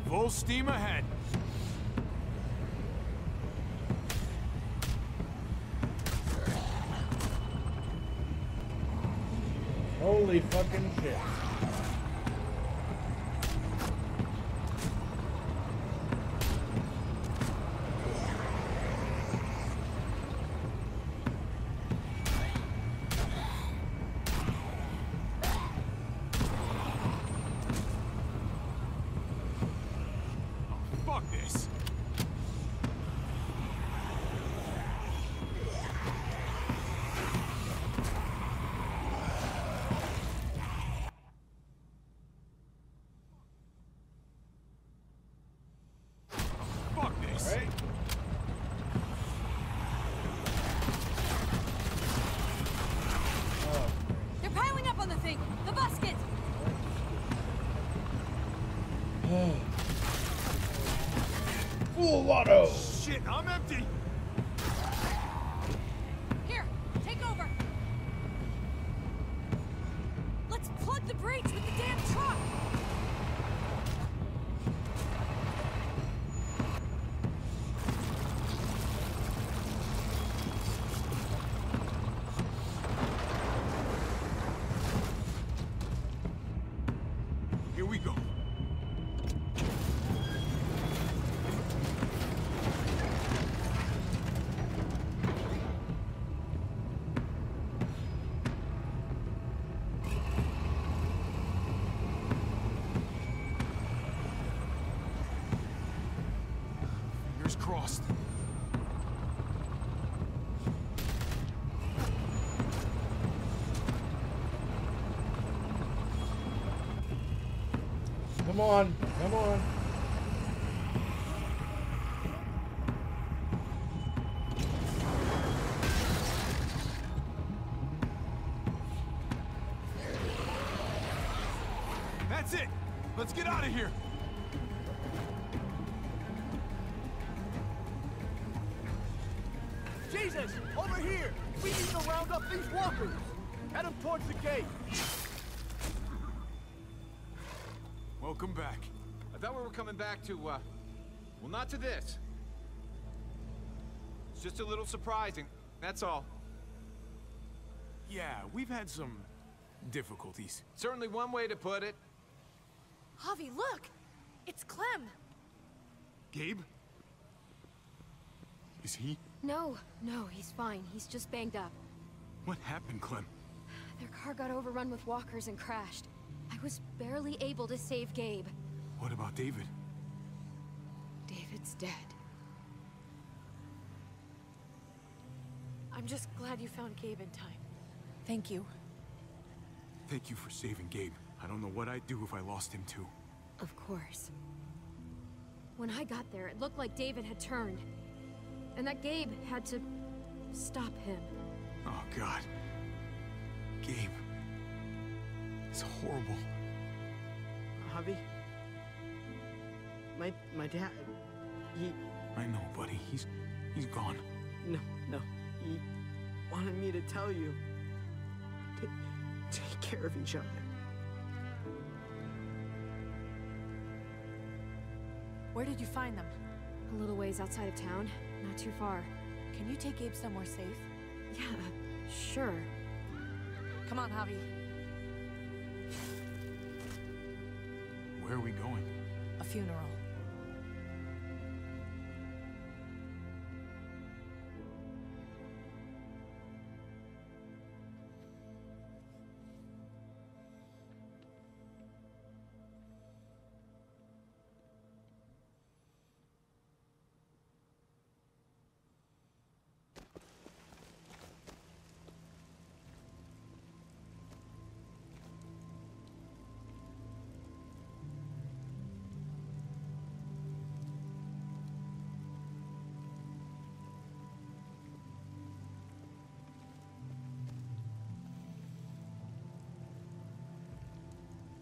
Full steam ahead. Holy fucking shit. All right. Cool Lotto! Shit, I'm empty! Here, take over! Let's plug the brakes with the damn truck! Come on, come on. That's it. Let's get out of here. Jesus, over here. We need to round up these walkers. Head them towards the gate. Welcome back. I thought we were coming back to, well, not to this. It's just a little surprising, that's all. Yeah, we've had some difficulties. Certainly one way to put it. Javi, look! It's Clem! Gabe? Is he? No, no, he's fine. He's just banged up. What happened, Clem? Their car got overrun with walkers and crashed. I was barely able to save Gabe. What about David? David's dead. I'm just glad you found Gabe in time. Thank you. Thank you for saving Gabe. I don't know what I'd do if I lost him too. Of course. When I got there, it looked like David had turned. And that Gabe had to stop him. Oh, God. Gabe. It's horrible. Javi? My dad, he... I know, buddy. He's gone. No. He wanted me to tell you. Take care of each other. Where did you find them? A little ways outside of town. Not too far. Can you take Gabe somewhere safe? Yeah, sure. Come on, Javi. Where are we going? A funeral.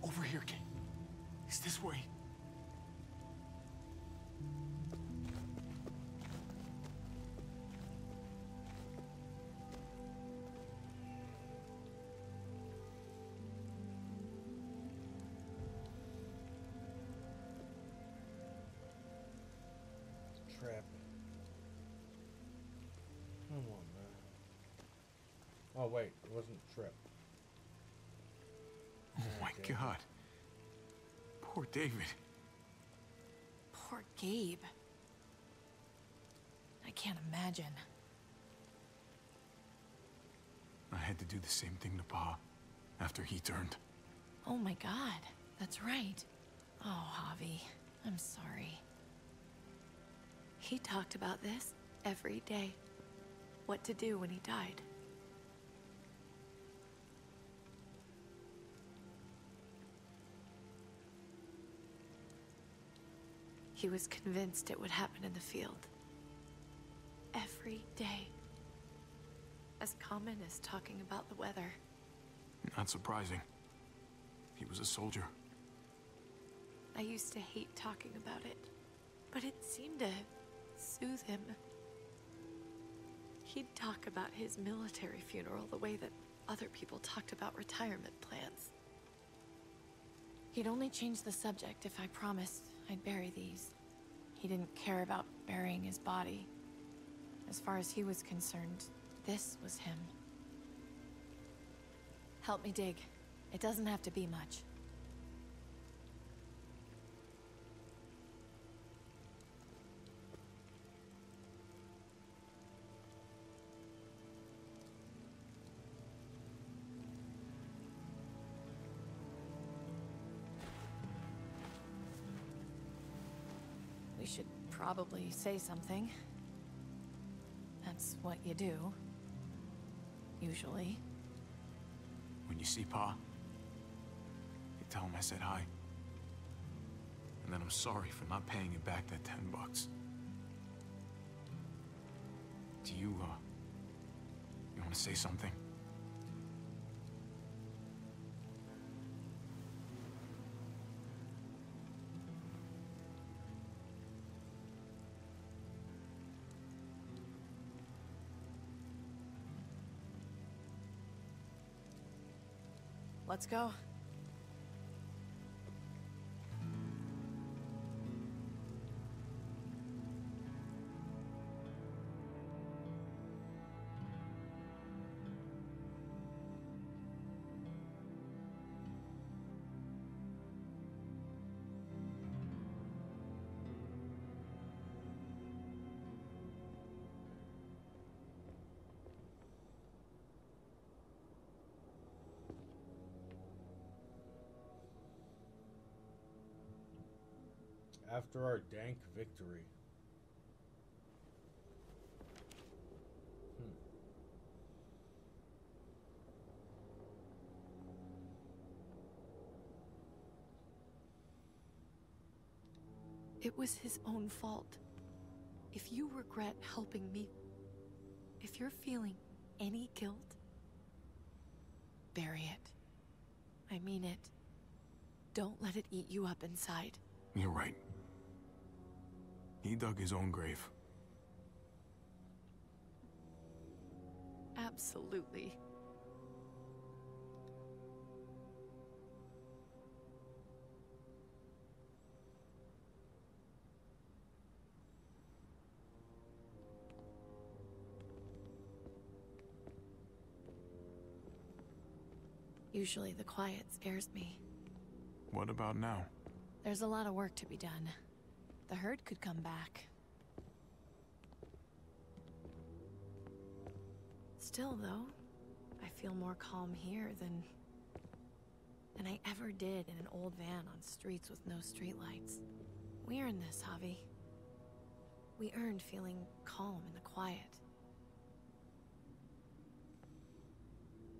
Over here, Kate. It's this way. Trap. Come on, man. Oh wait, it wasn't Trip. God. Poor David. Poor Gabe. I can't imagine. I had to do the same thing to Pa after he turned. Oh my God, that's right. Oh, Javi, I'm sorry. He talked about this every day. What to do when he died. He was convinced it would happen in the field. Every day. As common as talking about the weather. Not surprising. He was a soldier. I used to hate talking about it, but it seemed to soothe him. He'd talk about his military funeral the way that other people talked about retirement plans. He'd only change the subject if I promised I'd bury these. He didn't care about burying his body. As far as he was concerned, this was him. Help me dig. It doesn't have to be much. We should probably say something. That's what you do. Usually. When you see Pa, you tell him I said hi. And then I'm sorry for not paying him back that $10. Do you, you want to say something? Let's go. After our dank victory. It was his own fault. If you regret helping me, if you're feeling any guilt, bury it. I mean it. Don't let it eat you up inside. You're right. He dug his own grave. Absolutely. Usually the quiet scares me. What about now? There's a lot of work to be done. The herd could come back. Still, though, I feel more calm here than I ever did in an old van on streets with no streetlights. We earned this, Javi. We earned feeling calm in the quiet.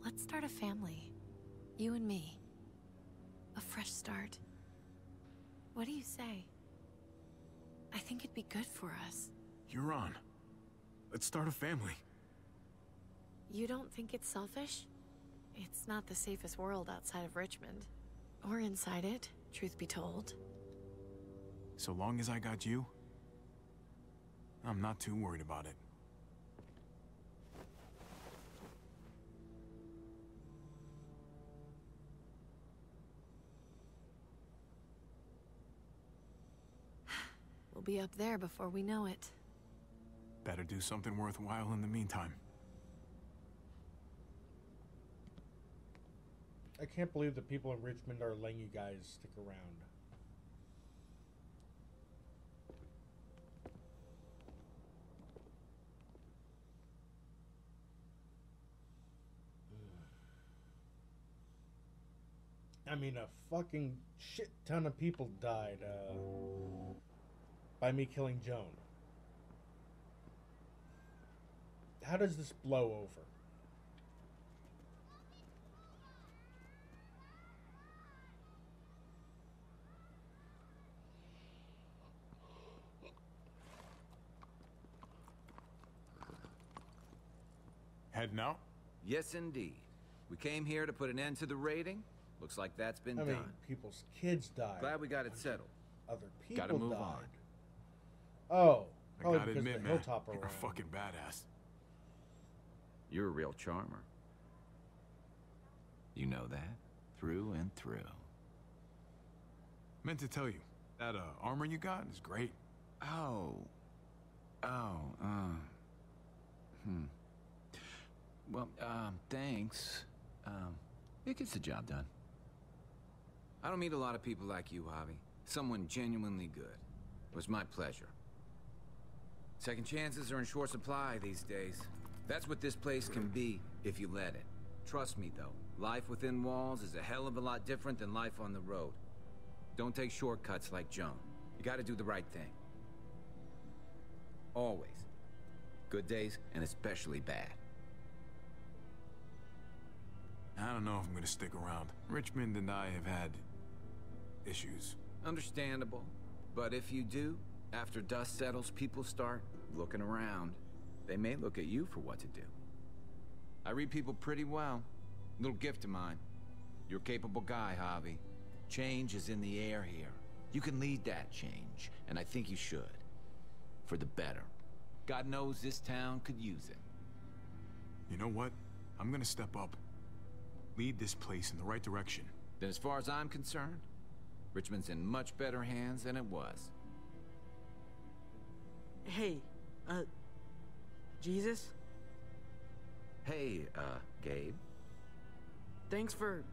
Let's start a family. You and me. A fresh start. What do you say? I think it'd be good for us. You're on. Let's start a family. You don't think it's selfish? It's not the safest world outside of Richmond. Or inside it, truth be told. So long as I got you, I'm not too worried about it. We'll be up there before we know it. Better do something worthwhile in the meantime. I can't believe the people in Richmond are letting you guys stick around. I mean, a fucking shit ton of people died, by me killing Joan. How does this blow over? Heading out? Yes, indeed. We came here to put an end to the raiding. Looks like that's been done. I mean, people's kids died. Glad we got it settled. Other people died. Gotta move on. Oh, I gotta admit, man, you're a fucking badass. You're a real charmer. You know that? Through and through. Meant to tell you, that armor you got is great. Well, thanks. It gets the job done. I don't meet a lot of people like you, Javi. Someone genuinely good. It was my pleasure. Second chances are in short supply these days. That's what this place can be, if you let it. Trust me, though. Life within walls is a hell of a lot different than life on the road. Don't take shortcuts like Joan. You gotta do the right thing. Always. Good days, and especially bad. I don't know if I'm gonna stick around. Richmond and I have had issues. Understandable. But if you do, after dust settles, people start looking around. They may look at you for what to do. I read people pretty well. Little gift of mine. You're a capable guy, Javi. Change is in the air here. You can lead that change, and I think you should. For the better. God knows this town could use it. You know what? I'm gonna step up. Lead this place in the right direction. Then as far as I'm concerned, Richmond's in much better hands than it was. Hey, Jesus? Hey, Gabe. Thanks for,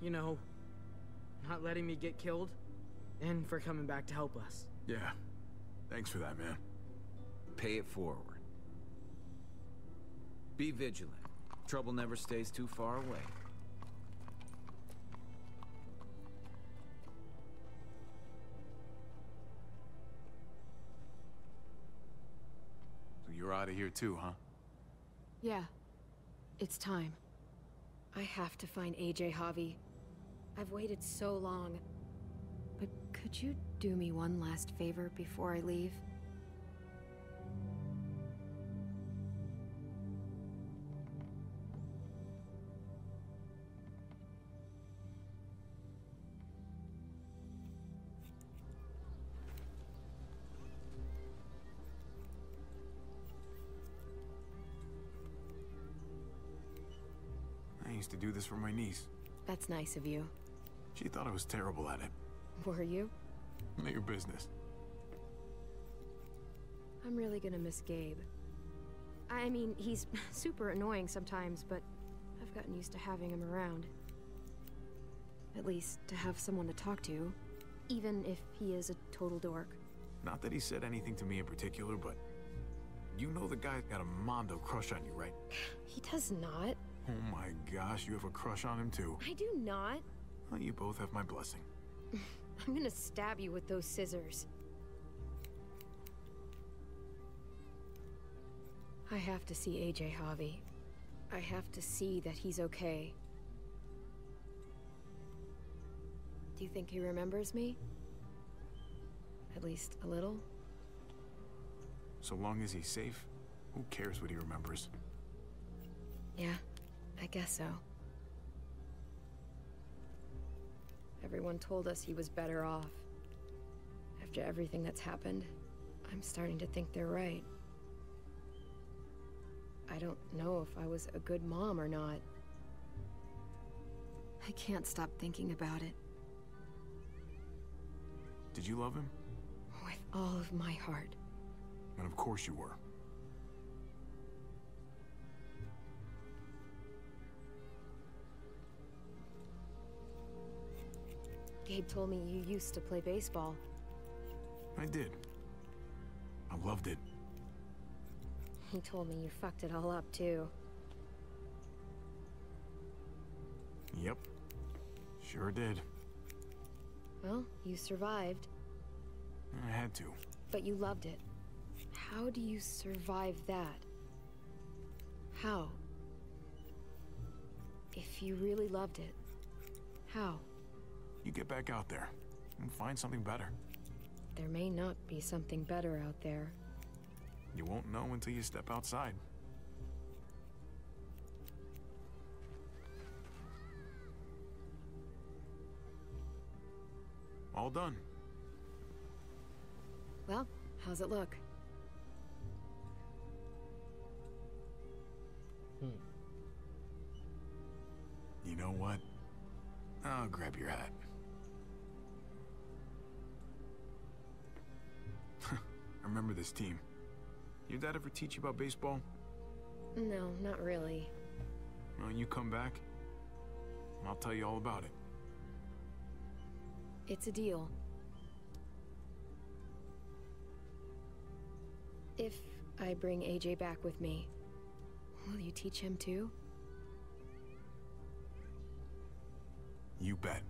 you know, not letting me get killed, and for coming back to help us. Yeah, thanks for that, man. Pay it forward. Be vigilant. Trouble never stays too far away. So you're out of here too, huh? Yeah. It's time. I have to find AJ, Javi. I've waited so long. But could you do me one last favor before I leave? To do this for my niece. That's nice of you. She thought I was terrible at it. Were you? Not your business. I'm really gonna miss Gabe. I mean, he's super annoying sometimes, but I've gotten used to having him around. At least to have someone to talk to, even if he is a total dork. Not that he said anything to me in particular, but you know the guy's got a mondo crush on you, right? He does not. Oh my gosh, you have a crush on him too. I do not. Well, you both have my blessing. I'm gonna stab you with those scissors. I have to see AJ, Javi. I have to see that he's okay. Do you think he remembers me? At least a little? So long as he's safe, who cares what he remembers? Yeah. I guess so. Everyone told us he was better off. After everything that's happened, I'm starting to think they're right. I don't know if I was a good mom or not. I can't stop thinking about it. Did you love him? With all of my heart. And of course you were. Gabe told me you used to play baseball. I did. I loved it. He told me you fucked it all up, too. Yep. Sure did. Well, you survived. I had to. But you loved it. How do you survive that? How? If you really loved it, how? You get back out there and find something better. There may not be something better out there. You won't know until you step outside. All done. Well, how's it look? You know what? I'll grab your hat. I remember this team. Your dad ever teach you about baseball? No, not really. Well, you come back, and I'll tell you all about it. It's a deal. If I bring AJ back with me, will you teach him too? You bet.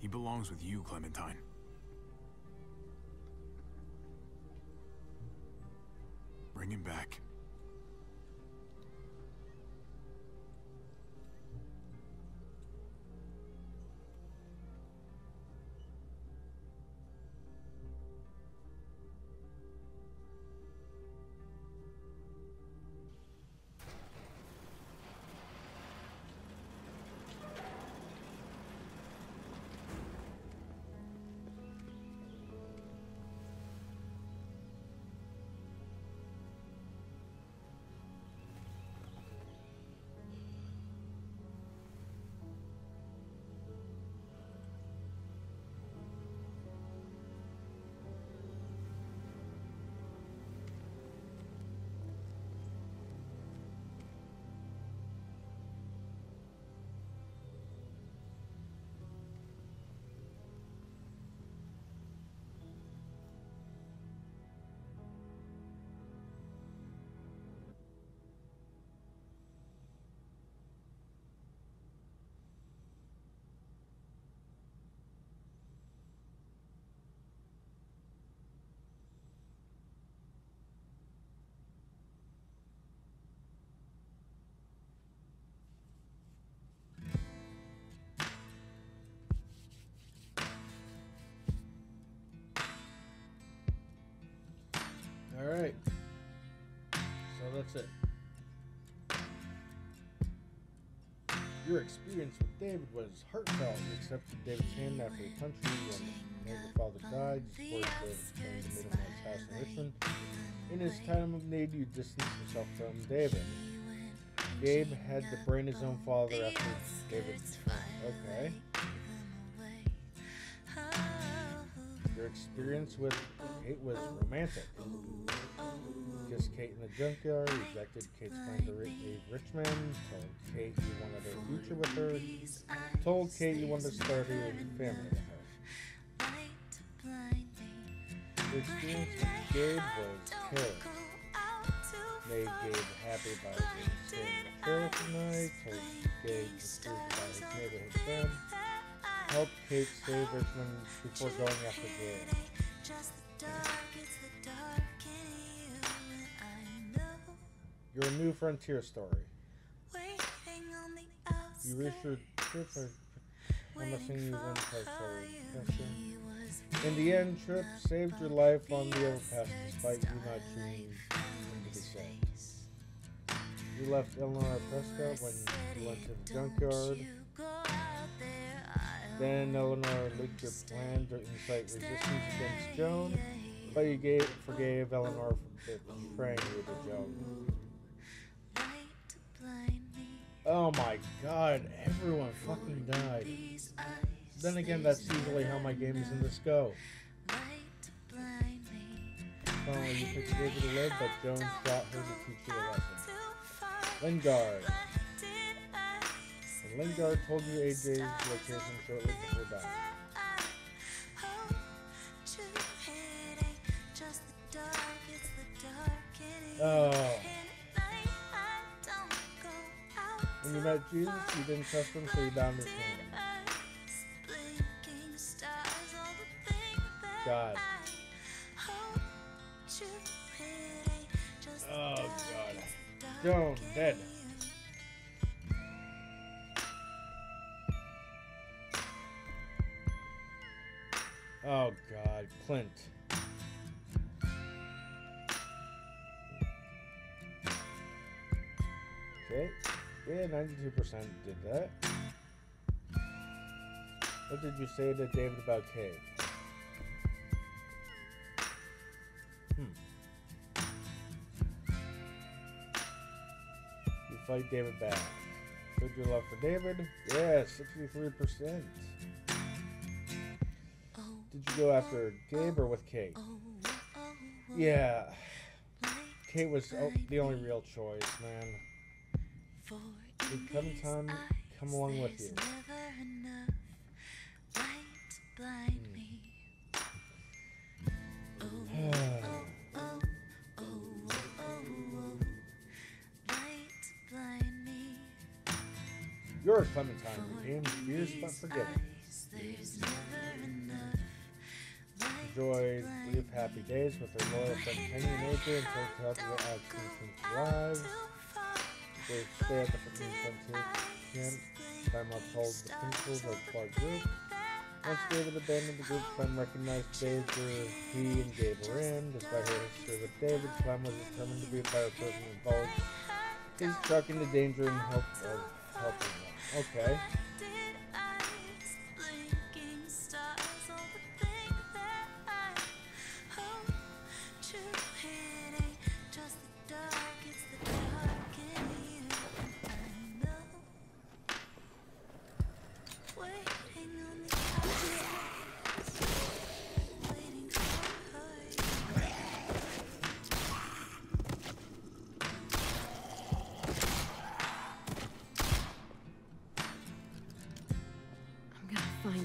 He belongs with you, Clementine. Bring him back. Alright, so that's it. Your experience with David was heartfelt. You accepted David's hand after the country when your father died. You supported David's plan to move his house in Richmond. In his time of need, you distanced yourself from David. Gabe had to brain his own father after David's death. Okay. Your experience with Kate was romantic. Kissed Kate in the junkyard, rejected Kate's plan to leave Richmond, told Kate you wanted a future with her, told Kate you wanted to start a family with her. Your experience with Gabe was terrible. Made Gabe happy by staying in the fair tonight, told Gabe to prove about his neighborhood friend, helped Kate save Richmond before going after Gabe. Your new frontier story. You reassured Tripp promising you one path. In the end, Tripp saved your life on the overpass despite you not choosing to be saved. You left Eleanor at Prescott when you went to the junkyard. Then Eleanor leaked your plan to incite resistance against Joan, but you forgave Eleanor for betraying you to Joan. Oh my god, everyone fucking died. Then again, that's usually how my games in this go. Finally, you picked David to live, but Joan shot her to teach you a lesson. Lingard. Lingard told you AJ's location shortly before dying. Oh. When you met Jesus, you didn't trust him, so you bound his hand. God. Oh, God. Joan, dead. Oh God, Clint. Okay, yeah, 92% did that. What did you say to David about Kate? You fight David back. Good your love for David? Yeah, 63%. Did you go after Gabe or with Kate? Yeah. Kate was the only real choice, man. Did Clementine come along with you? You're Clementine, redeemed, fierce but forgiven. Enjoy 3 happy days with her loyal friend Kenny and AJ until to help your actions into lives. They stay at the 15th Frontier Camp, time uphold the principles of the Clark group. Once David abandoned the group, Clem recognized days where he and Gabe were in. Despite her history with David, Clem was determined to be a better person and followed his truck into danger in hope of helping them. Okay.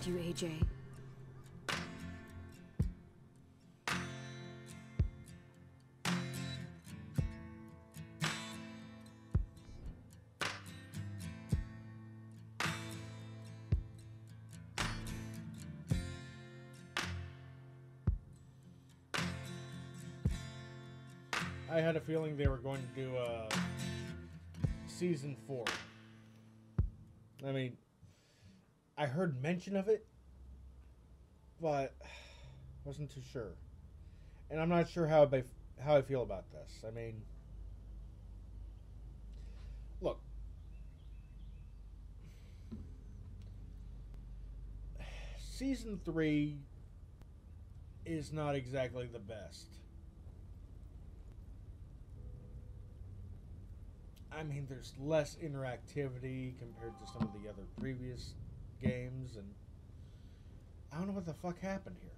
You, AJ. I had a feeling they were going to do season 4. I mean, I heard mention of it, but wasn't too sure. And I'm not sure how I feel about this. I mean, look. Season 3 is not exactly the best. I mean, there's less interactivity compared to some of the other previous games, and I don't know what the fuck happened here.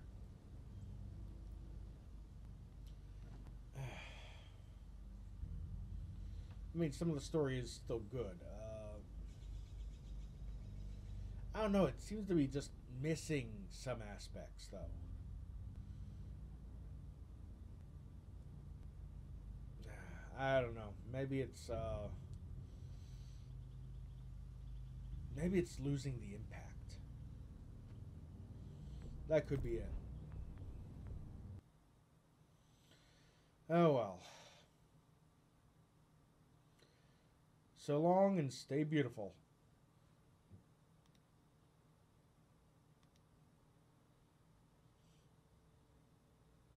I mean, some of the story is still good. I don't know, it seems to be just missing some aspects though. I don't know, maybe it's losing the impact. That could be it. Oh well. So long and stay beautiful.